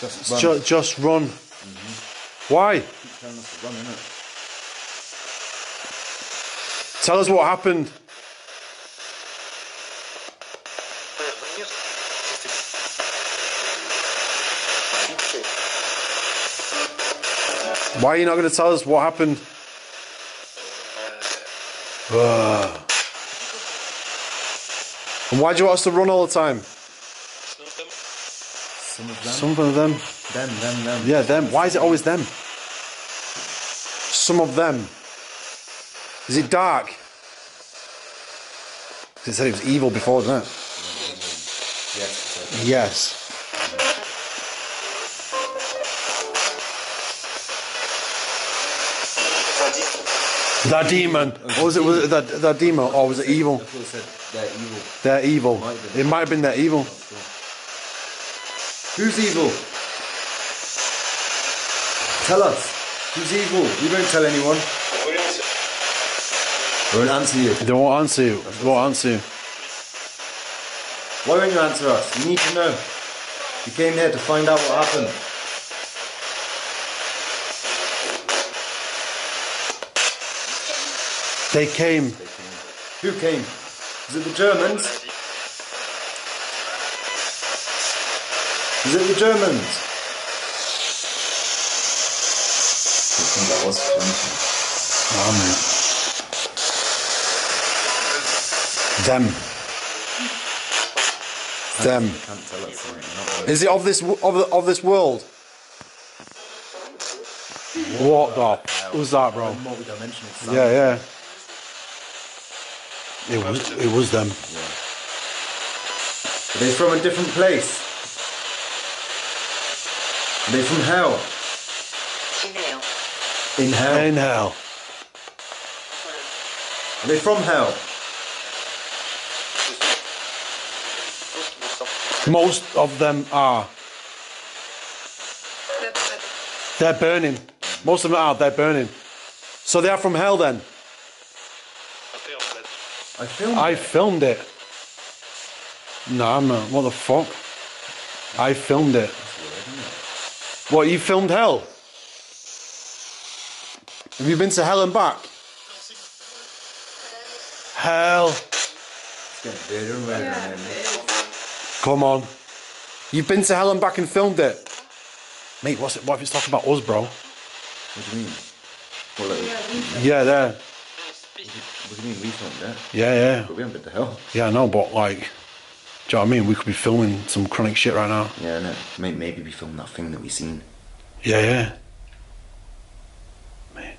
Just run. Just, just run. Mm-hmm. Why? Tell us what happened. Why are you not going to tell us what happened? Ugh. And why do you want us to run all the time? Some of them. Some of them. Them, them, them. Yeah, them. Why is it always them? Some of them. Is it dark? They said it was evil before, didn't it? Yes. Yes. The demon. What was it? Was it that that demon or was it evil? They're evil. They're evil. It might have been they're evil. Who's evil? Tell us. Who's evil? You don't tell anyone. They won't answer you. They won't answer you. They won't answer you. Why won't you answer us? You need to know. You came here to find out what happened. They came. Who came? Is it the Germans? Is it the Germans? I think that was Germans. Them. Them. Can't tell us. Is it of this of of this world? What the? Who's that, bro? Yeah, yeah. It was, it was them. Yeah. Are they from a different place? Are they from hell? In hell. In hell? In hell. Are they from hell? Most of them are. They're burning. Most of them are, they're burning. So they are from hell then? I filmed I it. filmed it. Nah, man, what the fuck? I filmed it. Weird, it. What, you filmed hell? Have you been to hell and back? Hell. It's getting better, man. Yeah. Come on. You've been to hell and back and filmed it. Mate, what's it, what if it's talking about us, bro? What do you mean? Well, like, yeah, there. What do you mean we filmed that? Yeah, yeah. But we haven't been to hell. Yeah, I know, but like, do you know what I mean? We could be filming some chronic shit right now. Yeah, I know. Maybe, maybe we filmed that thing that we seen. Yeah, yeah. Mate,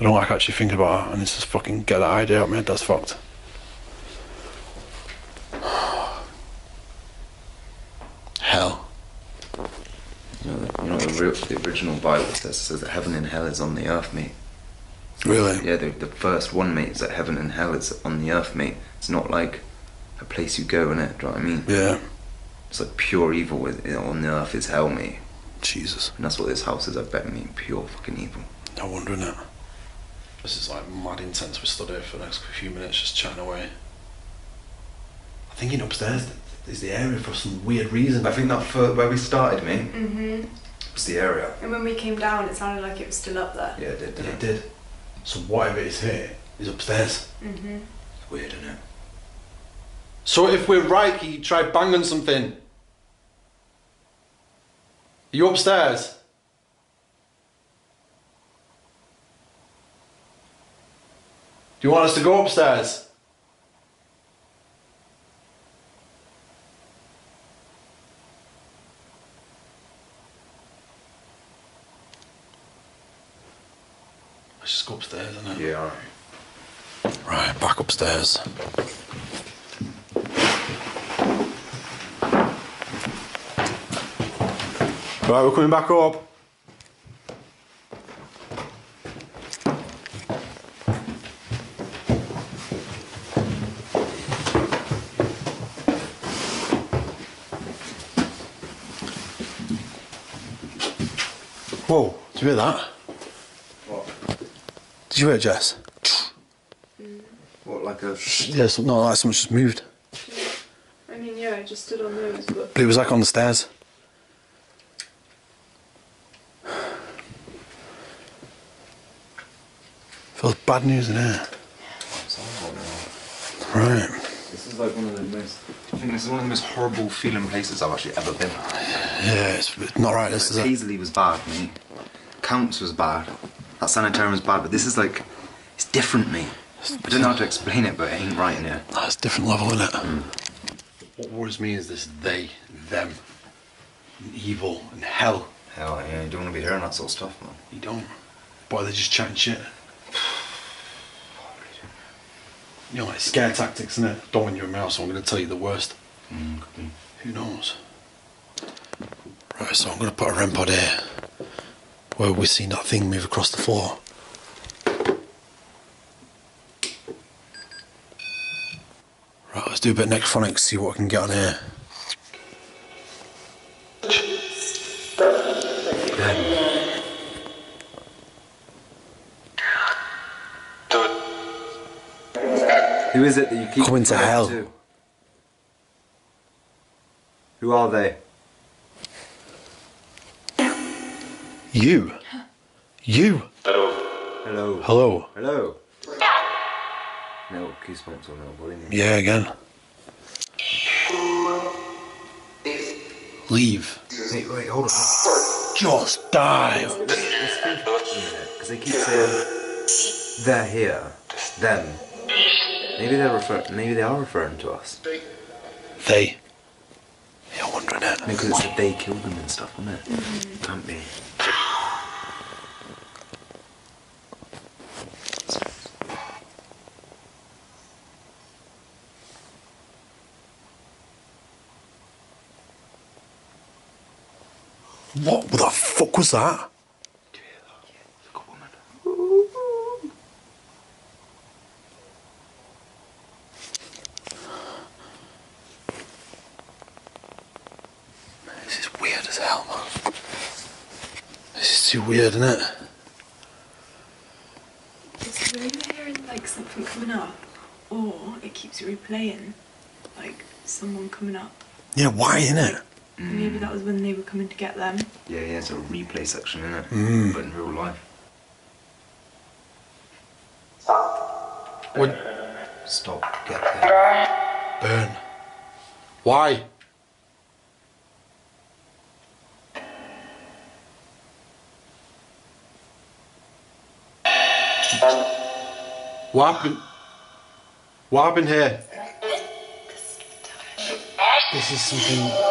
I don't like actually thinking about that. I need to just fucking get that idea out, man. That's fucked. Hell. You know, the, you know the, real, the original Bible says, says that heaven and hell is on the earth, mate. Really? Yeah, the, the first one, mate, is that heaven and hell is on the earth, mate. It's not like a place you go, innit? Do you know what I mean? Yeah. It's like pure evil with, on the earth is hell, mate. Jesus. And that's what this house is, I bet, mate. Pure fucking evil. No wonder, innit? This is like mad intense. We stood here for the next few minutes just chatting away. I think in upstairs is the area for some weird reason. I think that for where we started, mate, mm-hmm. was the area. And when we came down, it sounded like it was still up there. Yeah, it did, didn't it? It did. So whatever it is here is upstairs. Mm-hmm. It's weird, isn't it? So if we're right, he tried banging something. Are you upstairs? Do you want us to go upstairs? Let's just go upstairs, isn't it? Yeah, alright. Right, back upstairs. Right, we're coming back up. Whoa, did you hear that? Did you hear it, Jess? Mm. What, like a... Yeah, so, no, like someone's just moved. Yeah. I mean, yeah, I just stood on those, but... But it was like on the stairs. Feels bad news in here. Yeah. Right. This is like one of the most. I think this is one of the most horrible feeling places I've actually ever been. Yeah, it's not right. This like, is. Paisley was bad, mate. Counts was bad. That sanitarium was bad, but this is like, it's different, mate. I don't know how to explain it, but it ain't right in here. That's a different level, isn't it? Mm. What worries me is this they, them, and evil, and hell. Hell, yeah, you don't want to be hearing that sort of stuff, man. You don't. But are they just chatting shit? You know, like scare tactics, isn't it? Don't want you in my house, so I'm going to tell you the worst. Mm, could be. Who knows? Right, so I'm going to put a REM pod here, where we've seen that thing move across the floor. Right, let's do a bit of necrophonics, see what I can get on here. Who is it that you keep coming to hell? To? Who are they? You. You. Hello. Hello. Hello. Hello. No goosebumps on that body. Yeah, again. Leave. Wait, wait, hold on. Just die. Because they keep saying they're here, them. Maybe they're referring. Maybe they are referring to us. They. You're wondering it. Because it's that they killed them and stuff, isn't it? Mm-hmm. Can't be. What the fuck was that? Do you hear that? Yeah, look at woman. Man, this is weird as hell, man. This is too weird, isn't it? It's really hearing like something coming up, or it keeps replaying like someone coming up. Yeah, why, innit? Mm. Maybe that was when they were coming to get them. Yeah, yeah, it's a replay section, isn't it? Mm. But in real life. What? Stop. Get there. Burn. Why? What happened? What happened here? This is something...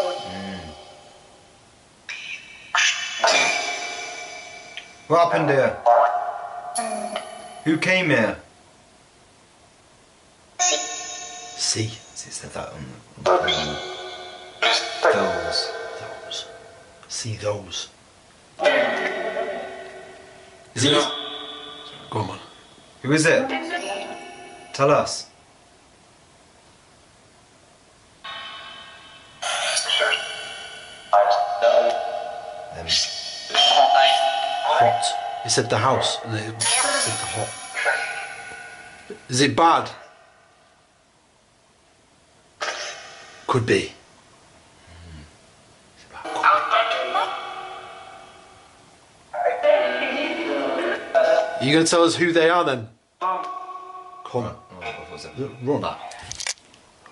What happened here? Who came here? See? See, it said that on the... Um, those. Those. See those. Is it... Go on, man. Who is it? Tell us. It said the house and it said the hot. Is it bad? Could be. Are you going to tell us who they are then? Come on. Run that.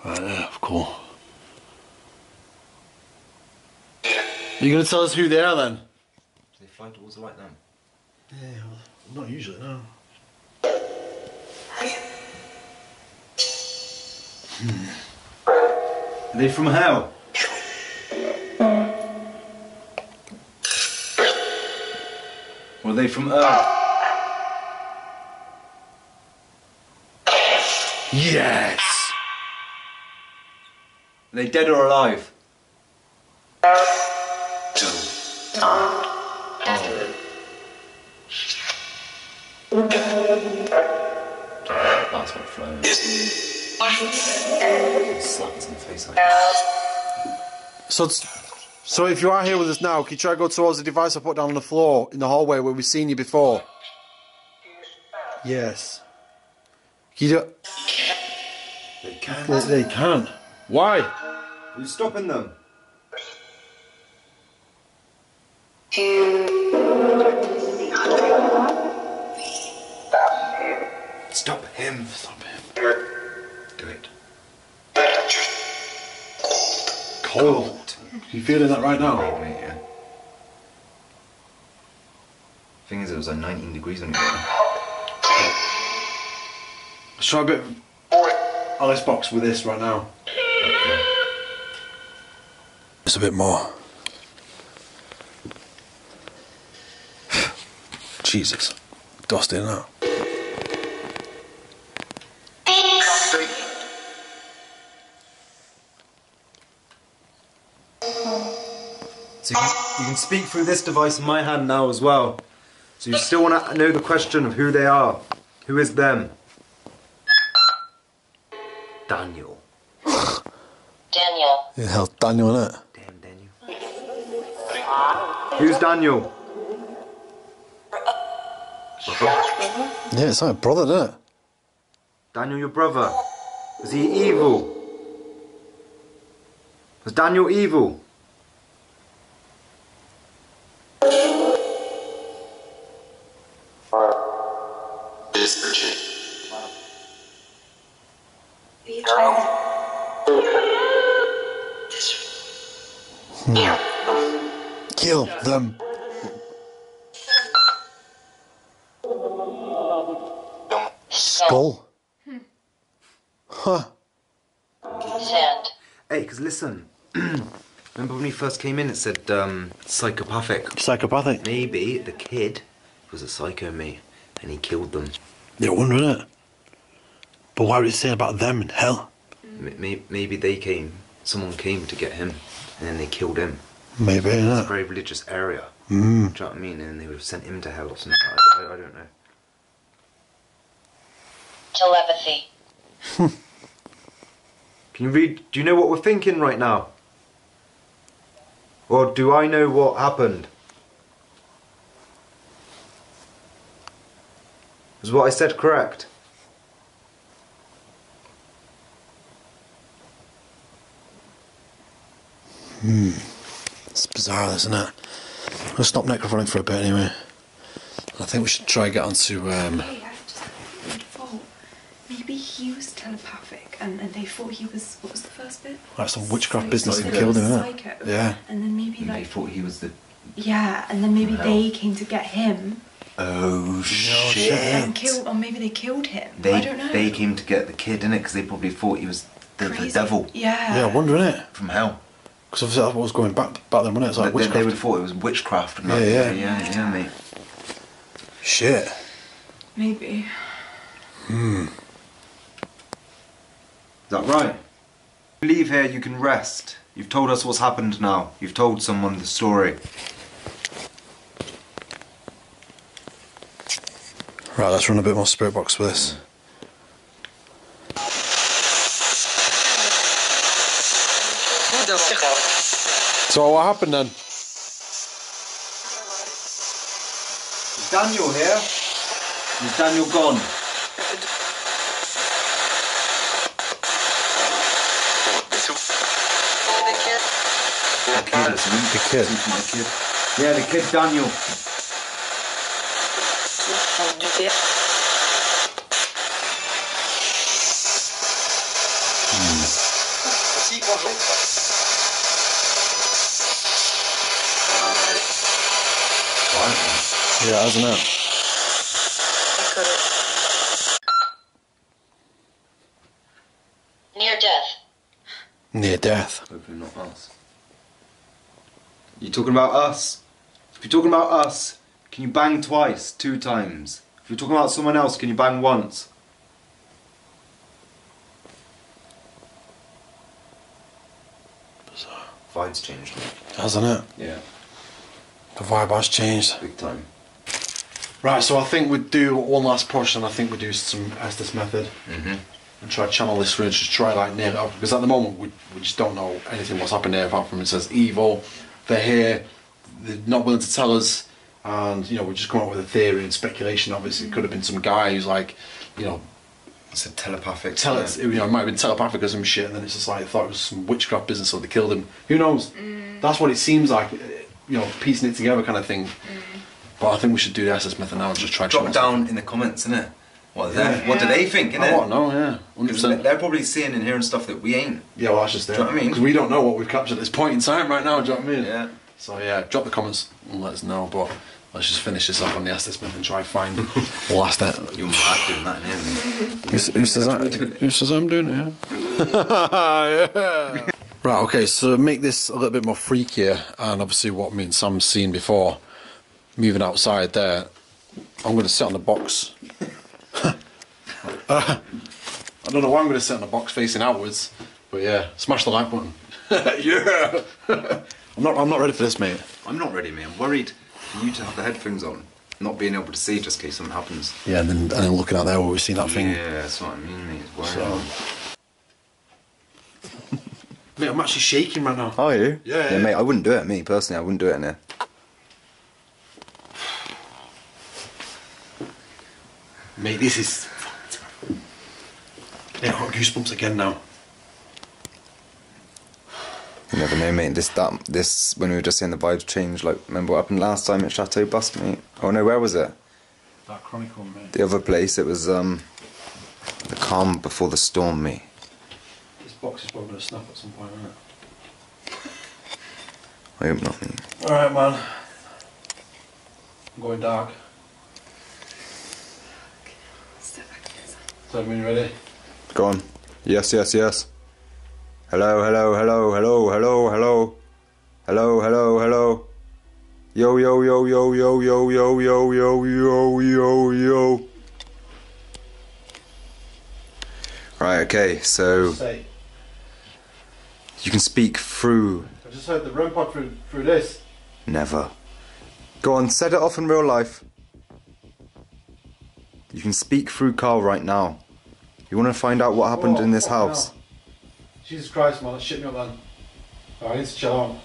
Right there, cool. Are you going to tell us who they are then? Do they fly towards the light then? Yeah, well, not usually, no. Hmm. Are they from hell? Or are they from Earth? Yes! Are they dead or alive? That's what flows. Slap it in the face like that. So, so if you are here with us now, can you try to go towards the device I put down on the floor in the hallway where we've seen you before? Yes. Can you do... They can. Well, they can. Why? Are you stopping them? Stop him. Stop him. Do it. cold. cold. You feeling that right now? Cold, mate, yeah. Thing is, it was like nineteen degrees when it got there. Let's try a bit of icebox with this right now. Okay. Just a bit more. Jesus, dusty now. So you can, you can speak through this device in my hand now as well. So you still want to know the question of who they are. Who is them? Daniel. Daniel. Who the hell's Daniel, innit? Damn Daniel. Who's Daniel? Yeah, it's like a brother, isn't it? Daniel, your brother. Is he evil? Was Daniel evil? Kill them. Skull. Huh. Hey, because listen. Remember when we first came in, it said um, psychopathic. Psychopathic. Maybe the kid was a psycho, mate, and he killed them. You're wondering it. But why would it say about them in hell? M maybe they came. Someone came to get him, and then they killed him. Maybe, it's yeah. a very religious area. Mm. Do you know what I mean? And they would have sent him to hell or something. I, I, I don't know. Telepathy. Can you read? Do you know what we're thinking right now? Or do I know what happened? Is what I said correct? Hmm. It's bizarre, isn't it? We'll stop neck running for a bit anyway. I think we should try and get onto. Um... Hey, I just had a thought. Maybe he was telepathic, and, and they thought he was. What was the first bit? Like some witchcraft so business that killed him, isn't it? Yeah. And then maybe and like. They thought he was the. Yeah, and then maybe no. they came to get him. Oh no, shit! And killed, or maybe they killed him. They, I don't know. They came to get the kid, innit? Because they probably thought he was the, the devil. Yeah. Yeah, I wonder, innit? From hell. Because obviously that was going back back then, wasn't it? It's like they, witchcraft. They would have thought it was witchcraft. And yeah, like, yeah, yeah, yeah, mate. Shit. Maybe. Hmm. Is that right? If you leave here, you can rest. You've told us what's happened now. You've told someone the story. Right, let's run a bit more spirit box with this. So what happened then? Is Daniel here? Is Daniel gone? The kid. The kid. The kid. Yeah, the kid Daniel. Hmm. Yeah, hasn't it? I couldn't. Near death. Near death. Hopefully not us. You talking about us? If you're talking about us, can you bang twice, two times? If you're talking about someone else, can you bang once? Bizarre. Vibe's changed. Hasn't it? Yeah. The vibe has changed. Big time. Right, so I think we'd do one last portion. I think we'd do some Estes method mm-hmm. and try to channel this through and just try like name it up. Because at the moment, we, we just don't know anything what's happened here apart from it says evil, they're here, they're not willing to tell us, and you know, we're just coming up with a theory and speculation. Obviously, it could have been some guy who's like, you know, it's a telepathic. Tele yeah. You know, it might have been telepathic or some shit, and then it's just like, I thought it was some witchcraft business, so they killed him. Who knows? Mm. That's what it seems like, you know, piecing it together kind of thing. Mm. But I think we should do the Estes method now and just try to drop down in the comments, innit? Well, yeah. What do they think, innit? I don't know, yeah. one hundred percent. They're probably seeing and hearing stuff that we ain't. Yeah, well, that's just it. Do you know what I mean? Because we don't know what we've captured at this point in time right now, do you know what I mean? Yeah. So, yeah, drop the comments and let us know, but let's just finish this up on the Asta Smith and try and find the last that. You're mad doing that, innit? Who, who, says, I, who says I'm doing it, yeah? Yeah. Right, okay, so make this a little bit more freakier, and obviously what me and Sam's seen before, moving outside there, I'm going to sit on the box. uh, I don't know why I'm going to sit on the box facing outwards, but yeah, smash the like button. Yeah. I'm not. I'm not ready for this, mate. I'm not ready, mate. I'm worried for you to have the headphones on, not being able to see just in case something happens. Yeah, and then and then looking out there where we see that thing. Yeah, that's what I mean, mate. It's worrying. So. Mate, I'm actually shaking right now. Are you? Yeah, yeah, yeah. Mate, I wouldn't do it. Me personally, I wouldn't do it in here. Mate, this is. Yeah, I've got goosebumps again now. You never know, mate. This that this when we were just seeing the vibes change. Like, remember what happened last time at Chateau Bus, mate? Oh no, where was it? That Chronicle, mate. The other place. It was um, the calm before the storm, mate. This box is probably gonna snap at some point, isn't it? I hope not, mate. All right, man. I'm going dark. So, everyone ready? Go on. Yes, yes, yes. Hello, hello, hello, hello, hello, hello. Hello, hello, hello. Yo, yo, yo, yo, yo, yo, yo, yo, yo, yo, yo, yo. Right, okay, so... You can speak through... I just heard the room pod through, through this. Never. Go on, set it off in real life. You can speak through Carl right now. You want to find out what happened oh, in this house? Hell. Jesus Christ, man, that shit me up, man. Oh, I need to chill out.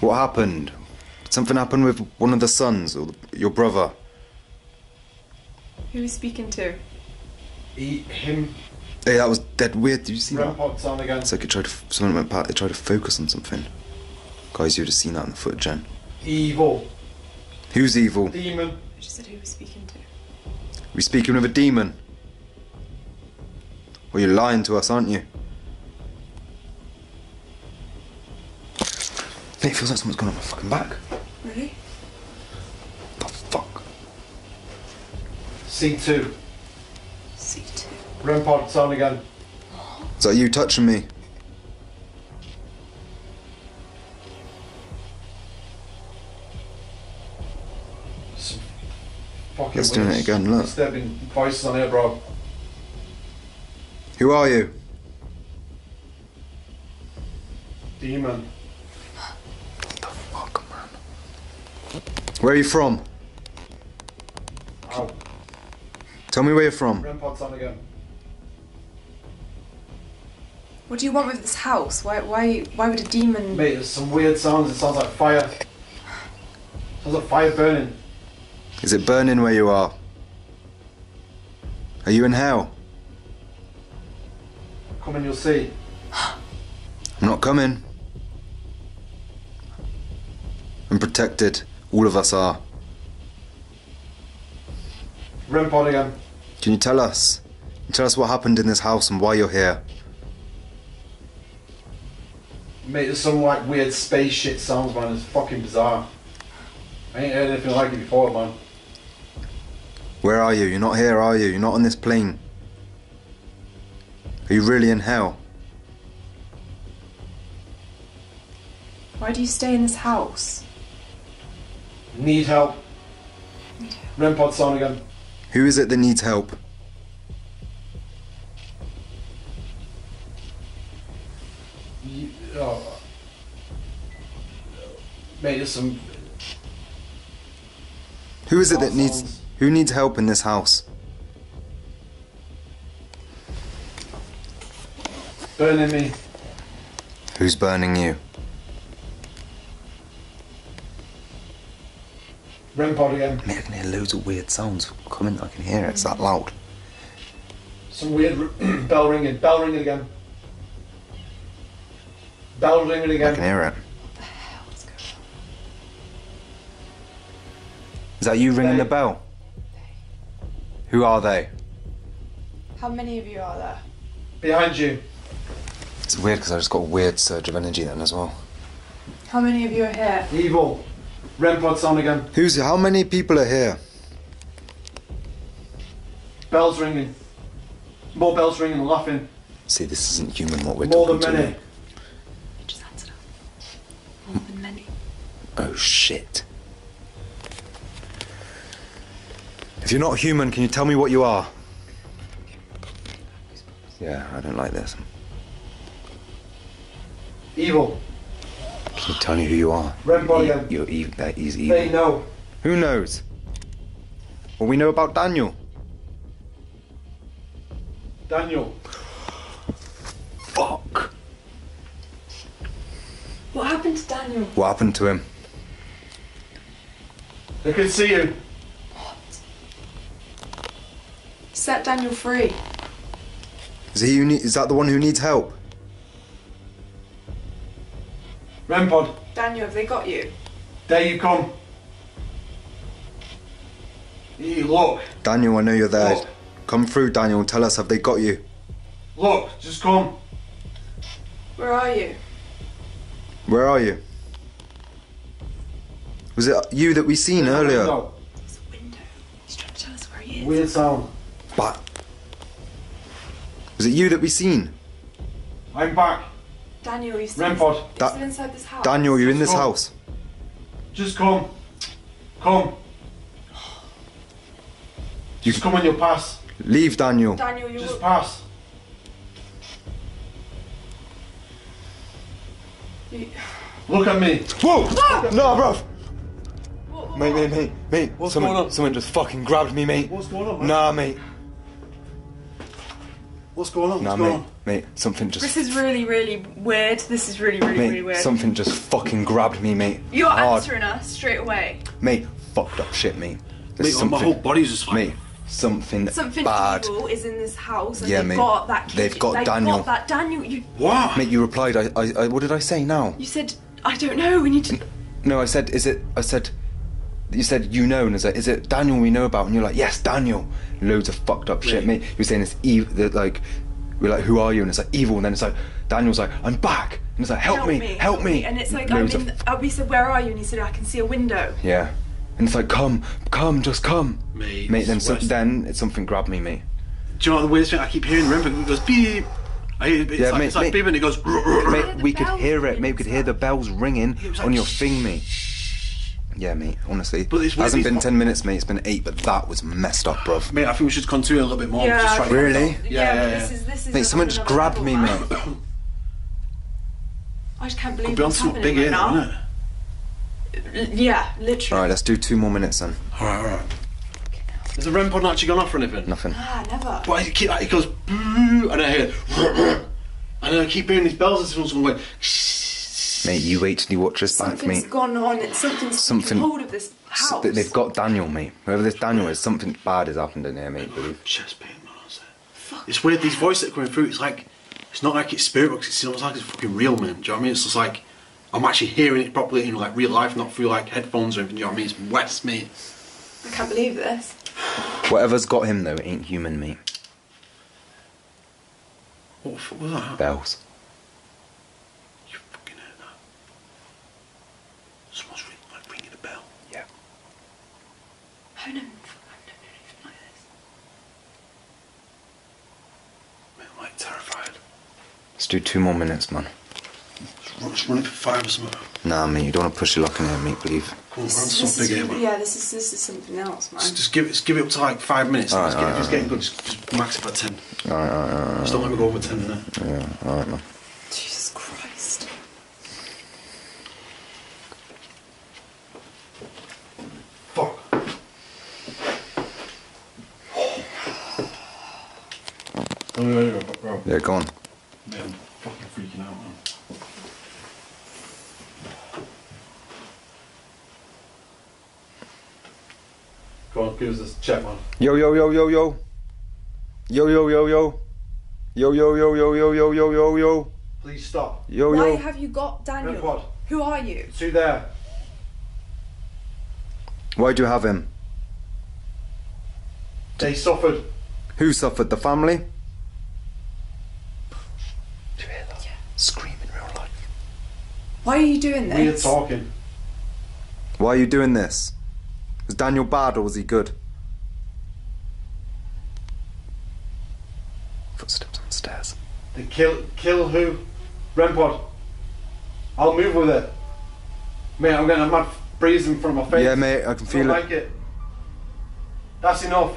What happened? Something happened with one of the sons, or the, your brother. Who are you speaking to? He, him. Hey, that was dead weird. Did you see Ram that? Sound again. It's like it tried to, someone went back, they tried to focus on something. Guys, you would have seen that in the footage, Jen. Evil. Who's evil? Demon. I just said who we're speaking to. We're speaking with a demon. Well, you're lying to us, aren't you? Mate, it feels like someone's gone on my fucking back. Really? The fuck? C two. C two. Rem pod, sound again. Is that you touching me? It's doing it again, look. Stepping voices on here, bro. Who are you? Demon. What the fuck, man? Where are you from? Ow. Tell me where you're from. Rempod's on again. What do you want with this house? Why, why, why would a demon... Mate, there's some weird sounds. It sounds like fire. It sounds like fire burning. Is it burning where you are? Are you in hell? Come and you'll see. I'm not coming. I'm protected. All of us are. Rem pod again. Can you tell us? Can you tell us what happened in this house and why you're here? Mate, there's some like weird space shit sounds, man. It's fucking bizarre. I ain't heard anything like it before, man. Where are you? You're not here, are you? You're not on this plane. Are you really in hell? Why do you stay in this house? Need help. Need help. Rem pod sound again. Who is it that needs help? You, oh. Mate, there's some... Who is it that needs... Who needs help in this house? Burning me. Who's burning you? Rem pod again. Mate, I can hear loads of weird sounds coming. I can hear it. It's that loud. Some weird bell ringing. Bell ringing again. Bell ringing again. I can hear it. Is that you ringing the bell? Who are they? How many of you are there? Behind you. It's weird because I just got a weird surge of energy then as well. How many of you are here? Evil. Red blood sound again. Who's, how many people are here? Bells ringing. More bells ringing and laughing. See, this isn't human what we're More talking to. More than many. Just answer that. More than many. Oh, shit. If you're not human, can you tell me what you are? Yeah, I don't like this. Evil. Can you tell me who you are? Red boy. You're, you're evil. That is evil. They know. Who knows? Well, we know about Daniel. Daniel. Fuck. What happened to Daniel? What happened to him? They can see you. What? Set Daniel free. Is he? Who need, is that the one who needs help? Rempod. Daniel, have they got you? There you come. You look. Daniel, I know you're there. Look. Come through, Daniel. Tell us, have they got you? Look, just come. Where are you? Where are you? Was it you that we seen There's earlier? A There's a window. He's trying to tell us where he is. Weird sound. But was it you that we seen? I'm back. Daniel, he's still, Renford. He's still inside this house. Daniel, you're just in this come. house. Just come. Come. You just come on your pass. Leave, Daniel. Daniel, you just pass. You... Look at me. Whoa! Ah! No, bruv. What, what, mate, mate, mate, mate. What's someone, going on? Someone just fucking grabbed me, mate. What's going on, mate? Nah, mate. What's going on? Nah, What's mate, going on? Mate, something just... This is really, really weird. This is really, really, mate, really weird. Something just fucking grabbed me, mate. You're Hard. answering us straight away. Mate, fucked up shit, mate. There's mate, something... my whole body's just fucking... Mate. Something, Something bad evil is in this house, and yeah, they've mate. got that kid. They've got they've Daniel. Got that Daniel, you. What? Mate, you replied. I, I, I. What did I say now? You said, I don't know. We need to. No, I said, is it? I said, you said you know, and I said, is it Daniel we know about? And you're like, yes, Daniel. Loads of fucked up really? shit, mate. You're saying it's evil. Like, we're like, who are you? And it's like evil. And then it's like, Daniel's like, I'm back. And it's like, help, help me, me, help me. And it's like, Loads I mean, of... we said, where are you? And he said, I can see a window. Yeah. And it's like, come, come, just come. Mate, mate then, so, then it's something grabbed me, mate. Do you know what the weirdest thing I keep hearing? Remember, it goes beep. I hear, it's yeah, like, mate, it's like mate, beep and it goes... Mate, we could hear it. Mate, we could hear the bells ringing like, on your thing, mate. Yeah, mate, honestly. But it hasn't been ten minutes, mate. It's been eight, but that was messed up, bruv. Mate, I think we should continue a little bit more. Yeah, just try really? Yeah, yeah, yeah, yeah. This is, this is mate, someone just grabbed me, mate. I just can't believe what's happening big right now. Isn't it? Yeah, literally. Alright, let's do two more minutes then. Alright, alright. Has the R E M pod not actually gone off or anything? Nothing. Ah, never. But it, it goes boo, and I hear and then I keep hearing these bells as someone's going, mate, you wait till you watch this back, mate. Something's gone on, it's something's something, hold of this house. They've got Daniel, mate. Whoever this Daniel is, something bad has happened in here, mate. Oh, chest pain, man, honestly. Fuck. It's weird, these voices that are coming through, it's like, it's not like it's spirit box, it's almost like it's fucking real, man. Do you know what I mean? It's just like, I'm actually hearing it properly in like real life, not through like headphones or anything, you know what I mean? It's West, mate. I can't believe this. Whatever's got him though, it ain't human, mate. What the fuck was that? Bells. You fucking heard that? Someone's really, like ringing a bell. Yeah. I've never, I've never known anything like this. Mate, I'm like terrified. Let's do two more minutes, man. Just run it for five or something. Nah, mate, you don't want to push your luck in here, mate, believe. Cool, this is, this big is, here, man. Yeah, this is, this is something else, man. Just, just, give, just give it up to like five minutes. All right, all right, if it's getting good, just, just max it by ten. Alright, alright, alright. Just don't let me go over ten in there. Yeah, alright, man. Jesus Christ. Fuck. Yeah, go on. Yeah, I'm fucking freaking out, man. Go on, give us this check, man. Yo, yo, yo, yo, yo. Yo, yo, yo, yo. Yo, yo, yo, yo, yo, yo, yo, yo, yo. Please stop. Yo, Why yo. Why have you got Daniel? Rempod. Who are you? Two there. Why do you have him? They suffered. Who suffered? The family? Do you hear that? Yeah. Scream in real life. Why are you doing this? We are talking. Why are you doing this? Was Daniel bad or was he good? Footsteps on the stairs. They kill kill who? Rempod. I'll move with it. Mate, I'm getting a mad breezing from my face. Yeah, mate, I can feel it. I like it. That's enough.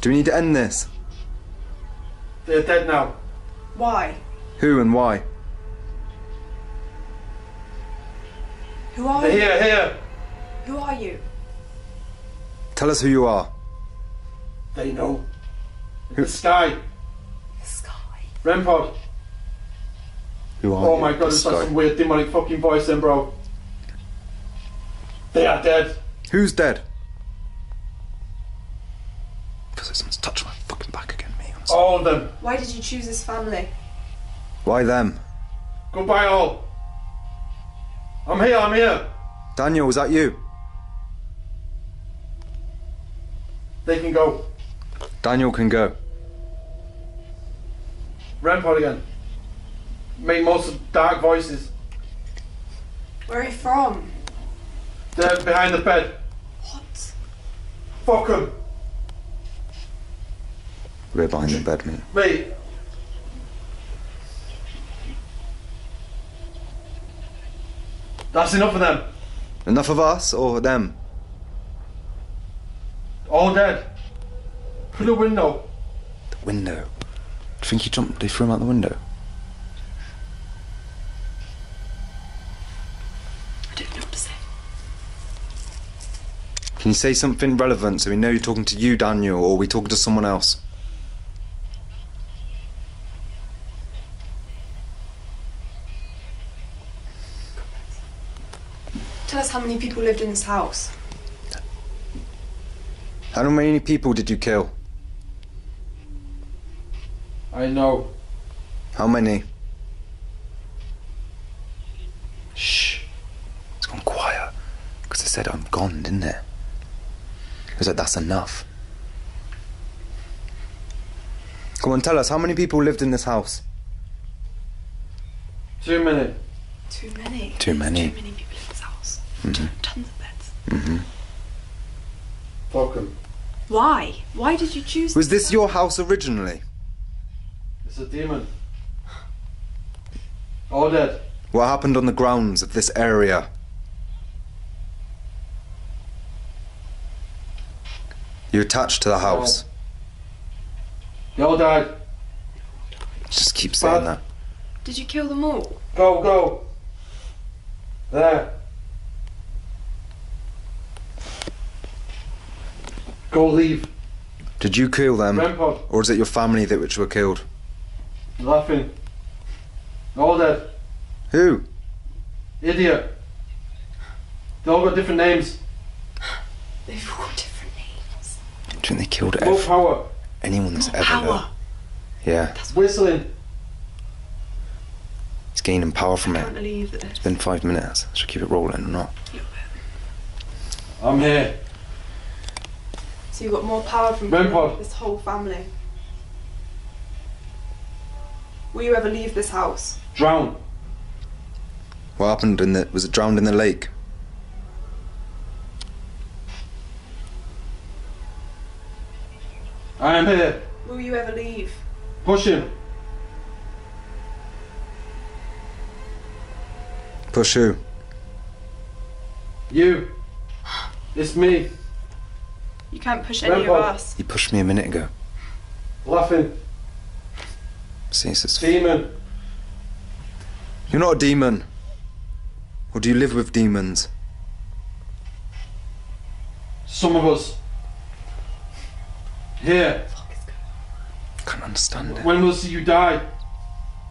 Do we need to end this? They're dead now. Why? Who and why? Who are you? Here, here. Who are you? Tell us who you are. They know. Who? The sky. The sky. Rempod. Who are you? Oh my god, it's like some weird demonic fucking voice then, bro. They are dead. Who's dead? Because someone's touched my fucking back again, me. Honestly. All of them. Why did you choose this family? Why them? Goodbye all. I'm here, I'm here. Daniel, was that you? They can go. Daniel can go. Rampart again. Make most of dark voices. Where are you from? They're behind the bed. What? Fuck them. We're behind the bed, mate. Mate. That's enough of them. Enough of us or them? All dead. Through the window. The window? Do you think he jumped? They threw him out the window. Can you say something relevant so we know you're talking to you, Daniel, or are we talking to someone else? Tell us how many people lived in this house. How many people did you kill? I know. How many? Shh. It's gone quiet. Because they said I'm gone, didn't they? It was like, that's enough. Come on, tell us, how many people lived in this house? Too many. Too many? Too many. Too many people in this house. Mm-hmm. Tons of beds. Mm-hmm. Fuck 'em. Why? Why did you choose Was this, this your house originally? It's a demon. All dead. What happened on the grounds of this area? You're attached to the house. They all died. Just keep saying that. Did you kill them all? Go, go. There. Go leave. Did you kill them? Rempod. Or is it your family that which were killed? Laughing. All dead. Who? Idiot. They all got different names. They've all got different I think they killed every, power. anyone that's ever power. known. Yeah. That's whistling. He's gaining power from I it. Can't it's been five minutes. Should I keep it rolling or not? I'm here. So you got more power from this whole family. Will you ever leave this house? Drown. What happened in the? Was it drowned in the lake? I am here. Will you ever leave? Push him. Push who? You. It's me. You can't push Rempod. any of us. You pushed me a minute ago. Laughing. See, it's demon. You're not a demon. Or do you live with demons? Some of us. Here. I can't understand it. When will see you die?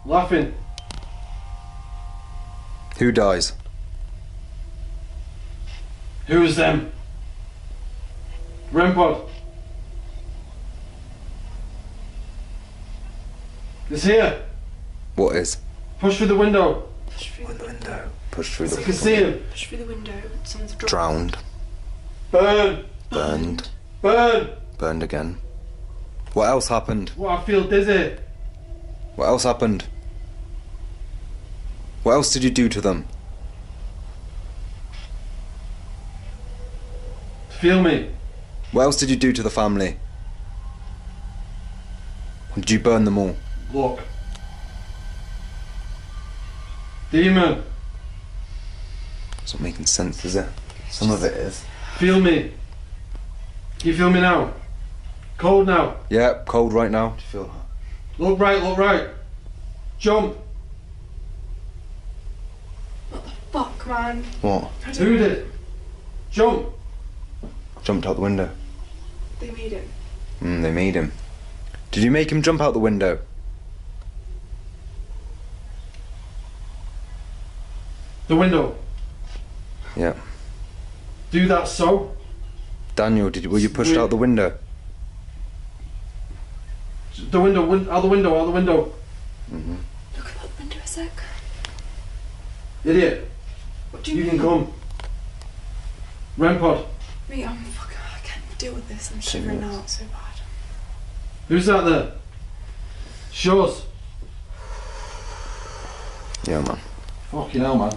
Laughing. Who dies? Who is them? Rempod. It's here. What is? Push through the window. Push through the window. Push through the window. You can see him. Push through the window. Someone's drowned. Drowned. Burned. Burned. Burn! Burned again. What else happened? Well, I feel dizzy. What else happened? What else did you do to them? Feel me. What else did you do to the family? Or did you burn them all? Look. Demon. It's not making sense, is it? Some of it is. Feel me. You feel me now? Cold now? Yeah, cold right now. Do you feel that? Look right, look right. Jump. What the fuck, man? What? Who did it? Jump. Jumped out the window. They made him. Mm, they made him. Did you make him jump out the window? The window. Yeah. Do that so? Daniel, did you, were you pushed out the window? The window, win, out the window, out the window. Mm-hmm. Look out the window a sec. Idiot. What do you, you mean? You can come. Rempod. Mate, I'm fucking, I can't deal with this. I'm shivering out so bad. Who's that there? Shores. Yeah, man. Fucking hell, man.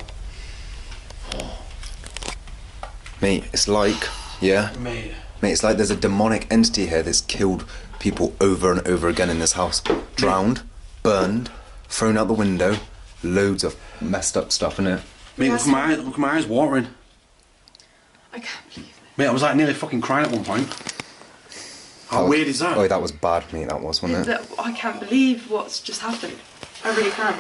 Mate, it's like, yeah? Mate. Mate, it's like there's a demonic entity here that's killed people over and over again in this house. Drowned, burned, thrown out the window, loads of messed up stuff, innit? Mate, look at my eyes, look at my eyes watering. I can't believe it. Mate, I was like nearly fucking crying at one point. How weird is that? Oh, that was bad, mate, that was, wasn't it? I can't believe what's just happened. I really can't.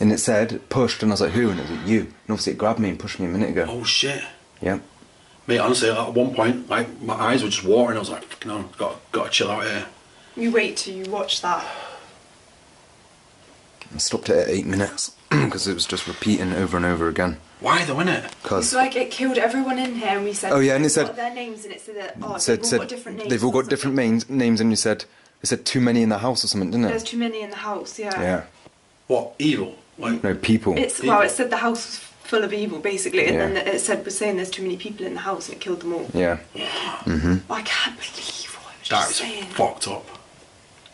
And it said, pushed, and I was like, who? And it was like, you. And obviously it grabbed me and pushed me a minute ago. Oh, shit. Yeah. Mate, honestly, at one point, like, my eyes were just watering. I was like, fucking hell, gotta, gotta chill out here. You wait till you watch that. I stopped it at eight minutes, because it was just repeating over and over again. Why though, innit? Because it's like it killed everyone in here, and we said, oh yeah, and it said their names, and it said that, oh, said, they've all said, got different names. They've all got different names, names, and you said, it said too many in the house or something, didn't it? There's too many in the house, yeah. Yeah. What, evil? Like, no, people. It's, well, it said the house was full of evil, basically, and yeah. then it said was saying there's too many people in the house, and it killed them all. Yeah. Mm-hmm. I can't believe what I was that just saying. That is fucked up.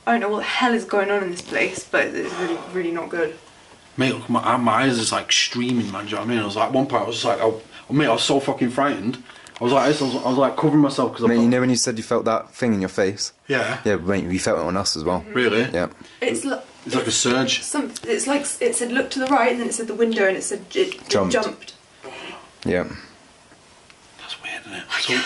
I don't know what the hell is going on in this place, but it's really, really not good. Mate, look, my, my eyes are just like streaming, man, do you know what I mean? I was like, one point, I was just like, oh, mate, I was so fucking frightened. I was like, I was, I was like covering myself because I Mate, you know when you said you felt that thing in your face? Yeah. Yeah, mate, we felt it on us as well. Really? Yeah. It's like... It's like a surge. Some, it's like it said, look to the right, and then it said the window, and it said it, it jumped. jumped. Yeah. That's weird, isn't it? So,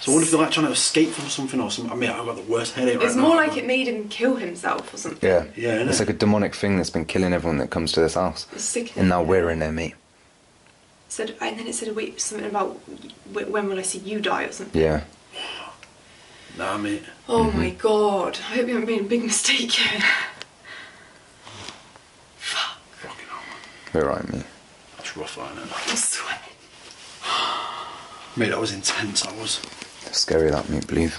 so I wonder if they're like trying to escape from something or something. I mean, I've got the worst headache. It's right more now. Like it made him kill himself or something. Yeah, yeah. It's it? like a demonic thing that's been killing everyone that comes to this house. It's sick. And now we're in there, mate. It said, and then it said wait, something about when will I see you die or something. Yeah. Nah, mate. Oh mm-hmm. my god! I hope you haven't made a big mistake here. You're right, mate. That's rough, isn't it? I'm sweating. Mate, that was intense, that was. That's scary, that, mate, believe.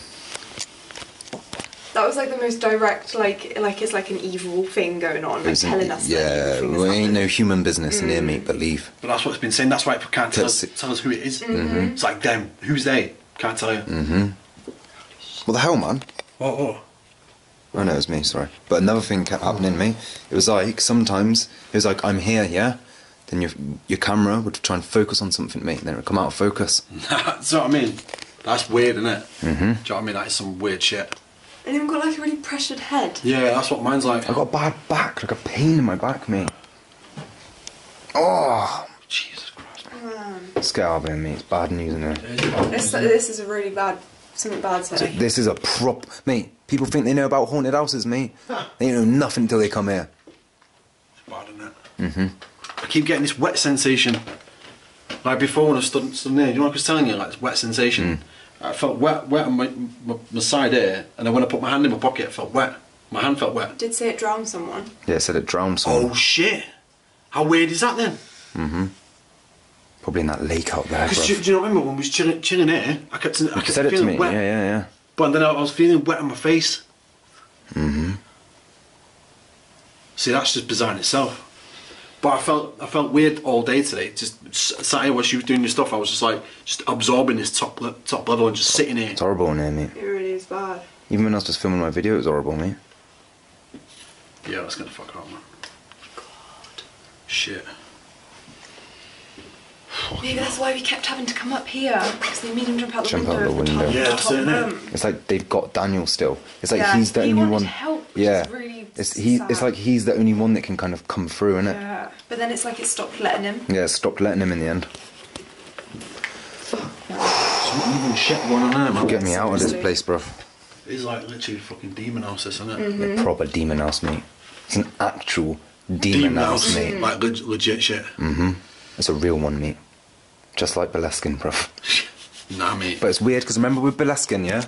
That was like the most direct, like, like it's like an evil thing going on, like telling us. Yeah, we well, ain't no human business mm. in here, mate, believe. But that's what's been saying, that's why it can't tell us, tell us who it is. Mm-hmm. It's like them, who's they? Can't tell you. Mm-hmm. What the hell, man? What, what? Oh no, it was me, sorry. But another thing kept happening, mate. It was like, sometimes, it was like, I'm here, yeah? Then your your camera would try and focus on something, mate, and then it would come out of focus. That's what I mean. That's weird, isn't it? Mm-hmm. Do you know what I mean? That is some weird shit. And you've got like a really pressured head. Yeah, that's what mine's like. I got a bad back, like a pain in my back, mate. Oh! Jesus Christ, man. It's scabbing, mate. It's bad news, isn't it? It is bad news, isn't it? This is a really bad... Something bad, so this is a prop, mate. People think they know about haunted houses, mate. They don't know nothing until they come here. It's bad, isn't it? Mm-hmm. I keep getting this wet sensation. Like before, when I stood, stood near, you know what I was telling you? Like this wet sensation. Mm. I felt wet, wet on my, my, my side here, and then when I put my hand in my pocket, it felt wet. My hand felt wet. It did say it drowned someone. Yeah, it said it drowned someone. Oh shit! How weird is that then? Mm-hmm. Probably in that lake out there. Because do, do you remember when we was chilling, chilling here? I kept, I kept said it to me. Wet. Yeah, yeah, yeah. But then I, I was feeling wet on my face. Mm-hmm. See, that's just bizarre in itself. But But I felt I felt weird all day today. Just sat here while she was doing your stuff. I was just like just absorbing this top le top level and just sitting here. It's horrible in here, mate. It really is bad. Even when I was just filming my video, it was horrible, mate. Yeah, that's gonna fuck up, man. God. Shit. Maybe that's why we kept having to come up here, because they made him jump out the jump window. Out the window. Top, yeah, top room. It's like they've got Daniel still. It's like yeah, he's the he only one. Help, yeah, really it's he. Sad. It's like he's the only one that can kind of come through, isn't it? Yeah, but then it's like it stopped letting him. Yeah, it stopped letting him in the end. Not even shit going on there, man. Get me out of this place, bruv. It's like literally fucking demon house, isn't it? Mm-hmm. The proper demon house, mate. It's an actual demon, demon house, house, mate. Mm. Like leg legit shit. Mm-hmm. It's a real one, mate. Just like Boleskine, bruv. Nah, mate. But it's weird, because remember with Boleskine, yeah?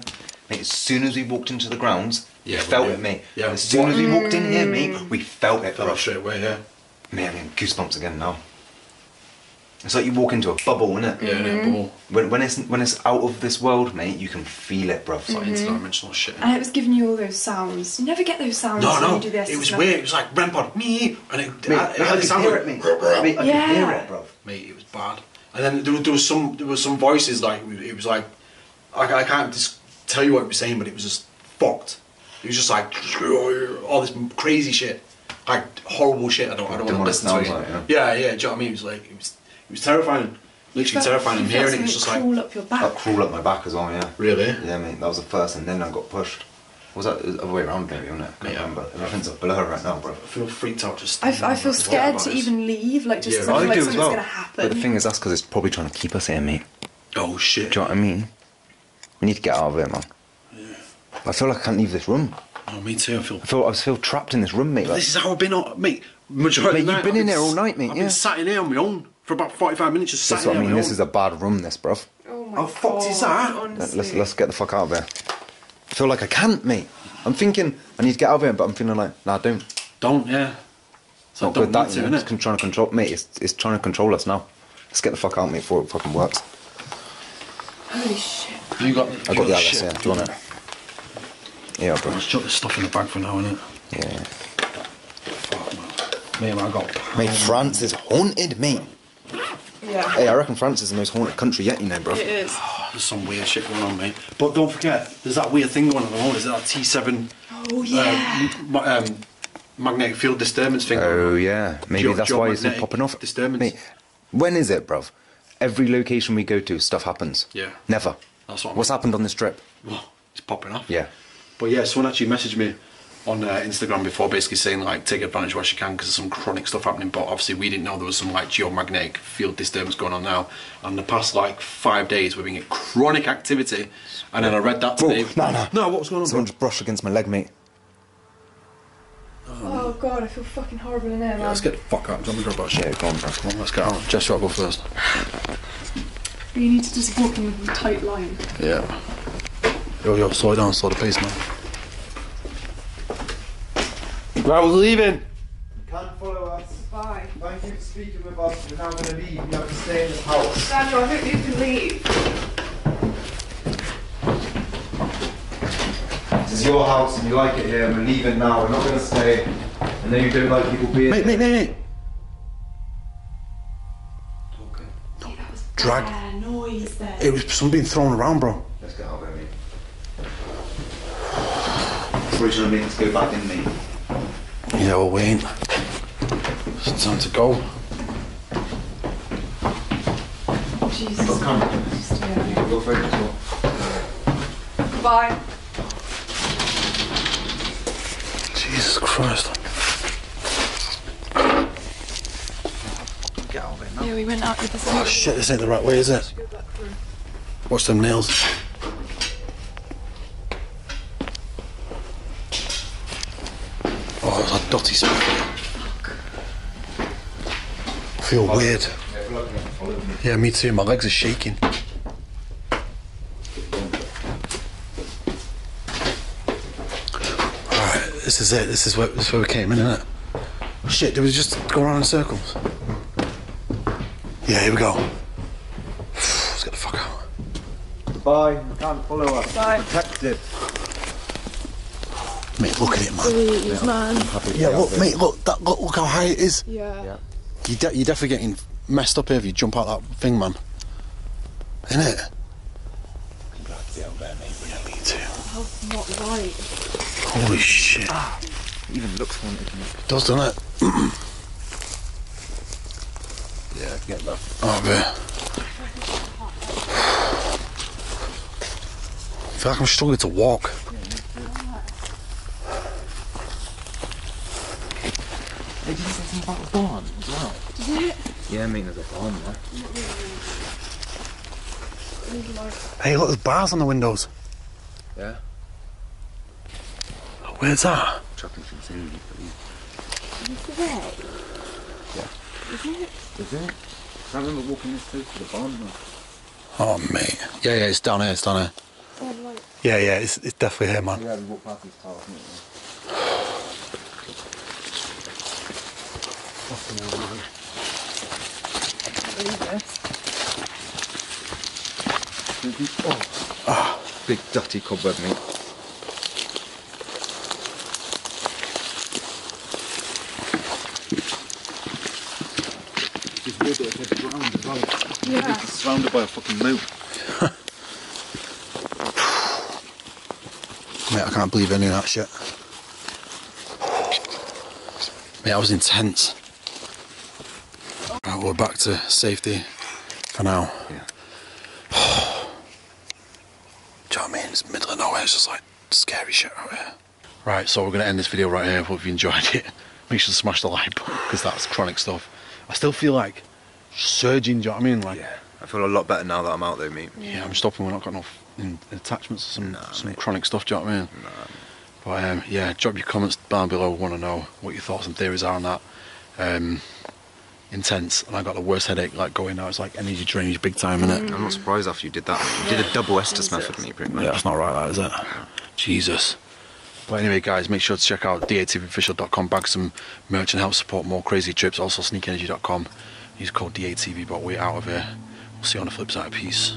Mate, as soon as we walked into the grounds, yeah, we felt yeah. it, mate. Yeah. As soon as we walked in here, mate, we felt it, bruv. Straight away, yeah. Mate, I'm getting goosebumps again now. It's like you walk into a bubble, innit? Yeah, mm-hmm. a bubble. When, when, it's, when it's out of this world, mate, you can feel it, bruv. It's like mm-hmm. interdimensional shit. And it was giving you all those sounds. You never get those sounds no, when no. you do this. It was weird. It was like, Rampod, me, and it, mate, I, it I had the sound. Hear it, mate. Mate, I yeah. could hear it, bruv. Mate, it was bad. And then there, there was some there was some voices, like, it was like, I, I can't just tell you what it was saying, but it was just fucked. It was just like, all this crazy shit. Like, horrible shit. I don't, I don't want to listen to it. Like, yeah. yeah, yeah, do you know what I mean? It was like, it was... It was terrifying, literally terrifying. I'm hearing it, it's just like... Crawl up your back. That crawl up my back as well, yeah. Really? Yeah, mate, that was the first, and then I got pushed. What was that? It was the other way around, maybe, wasn't it? I can't yeah. remember. Everything's a blur right now, bro. I feel freaked out just... I, I feel scared to even leave, like, just yeah, something like something's well. going to happen. But the thing is, that's because it's probably trying to keep us here, mate. Oh, shit. Do you know what I mean? We need to get out of here, man. Yeah. I feel like I can't leave this room. Oh, me too, I feel... I feel, I feel trapped in this room, mate. Like. This is how I've been on... Mate, majority mate, of the night... Mate, you've been in there all night, mate, I've yeah. been sat in here on my own. For about forty-five minutes, just sat. That's what I mean. This is a bad room, this, bruv. Oh my god! How fucked is that? Honestly. Let's let's get the fuck out of here. I feel like I can't, mate. I'm thinking I need to get out of here, but I'm feeling like, nah, don't. Don't, yeah. It's not good. That it's trying to control, mate. It's it's trying to control us now. Let's get the fuck out, mate, before it fucking works. Holy shit! You got? I got the atlas. Yeah, do you want it? Yeah, bro. Let's chuck this stuff in the bag for now, innit? Yeah. Fuck, man. Mate, I got. Mate, France is haunted, mate. Yeah. Hey, I reckon France is the most haunted country yet, you know, bro. It is. Oh, there's some weird shit going on, mate. But don't forget, there's that weird thing going on at the moment. Is that T seven? Oh yeah. Um, ma um, magnetic field disturbance thing. Oh yeah. Maybe Geo that's why it's not popping off. Disturbance. Mate, when is it, bro? Every location we go to, stuff happens. Yeah. Never. That's what. I mean. What's happened on this trip? Well, it's popping off. Yeah. But yeah, someone actually messaged me on uh, Instagram before, basically saying like take advantage while you can because there's some chronic stuff happening, but obviously we didn't know there was some like geomagnetic field disturbance going on now, and the past like five days we've been getting chronic activity, and then I read that today. Oh, no, no. No, what was going on? Someone bro? just brushed against my leg, mate. Oh, oh god, I feel fucking horrible in there, yeah, man. Let's get the fuck out. I'm gonna grab that shit. Yeah, go on, bro. Come on, let's get out. Jess, I'll go first. You need to just walk in with a tight line. Yeah. Yo, yo, slow down, slow the pace, man. I was leaving. You can't follow us. Bye. Thank you for speaking with us. We're now going to leave. You have to stay in this house. Daniel, I hope you can leave. This is your house and you like it here. And we're leaving now. We're not going to stay. And then you don't like people being Mate, here. mate, mate, mate. Okay. No. Yeah, that was Drag. Bad noise there. It was something being thrown around, bro. Let's get out of here, mate. Originally, let's go back in, mate. Yeah, well, we ain't. It's time to go. Jesus. Just, yeah. You can go for it as well. Bye. Jesus Christ. Get out of it now. Yeah, we went out with the same. Oh shit, this ain't the right way, is it? Watch them nails. Dotty smoke. I feel weird. Yeah, me too. My legs are shaking. Alright, this is it. This is where, this is where we came in, isn't it? Oh, shit, did we just go around in circles? Yeah, here we go. Let's get the fuck out. Bye. You can't follow us. Bye. Protected. Mate, look at it, man. Please, yeah, man. Yeah, look, mate, look, that, look, look how high it is. Yeah. yeah. you de you're definitely getting messed up here if you jump out that thing, man. Isn't it? I'm glad to be out there, mate. We don't need to. Oh, not right. Holy shit. Ah, it even looks haunted, doesn't it? It does, doesn't it? Yeah, get that. Oh, yeah. I feel like I'm struggling to walk. They didn't say something about the barn as well. Did it? Yeah, I mean, there's a barn there. Hey, look, there's bars on the windows. Yeah. Oh, where's that? Chopping from soon. Is it? Yeah. Is it? Is it? I remember walking this through to the barn. Oh, mate. Yeah, yeah, it's down here, it's down here. Oh, right. Yeah, yeah, it's, it's definitely here, man. Yeah, we walked past this tower, haven't we? Fucking hell, man. Oh, ah, big dirty cobweb, mate. It's weird that it's round as well. Yeah. It's surrounded by a fucking moat. Mate, I can't believe any of that shit. Mate, that was intense. Right, we're back to safety for now. Yeah. Do you know what I mean? It's middle of nowhere, it's just like scary shit out here. Right, so we're going to end this video right here. Hope you enjoyed it. Make sure to smash the like button, because that's chronic stuff. I still feel like surging, do you know what I mean? Like, yeah, I feel a lot better now that I'm out there, mate. Yeah, I'm stopping when I've got enough attachments or some, nah, some chronic stuff, do you know what I mean? Nah. But um, yeah, drop your comments down below. I want to know what your thoughts and theories are on that. Um, intense, and I got the worst headache like going out. It's like energy drainage big time, innit? Mm. I'm not surprised after you did that. You did a double Estes method on me, pretty much. Yeah, that's not right, that, is it? Yeah. Jesus. But anyway, guys, make sure to check out D A T V official dot com, bag some merch and help support more crazy trips. Also, sneak energy dot com. Use code D A T V, but we're out of here. We'll see you on the flip side. Peace.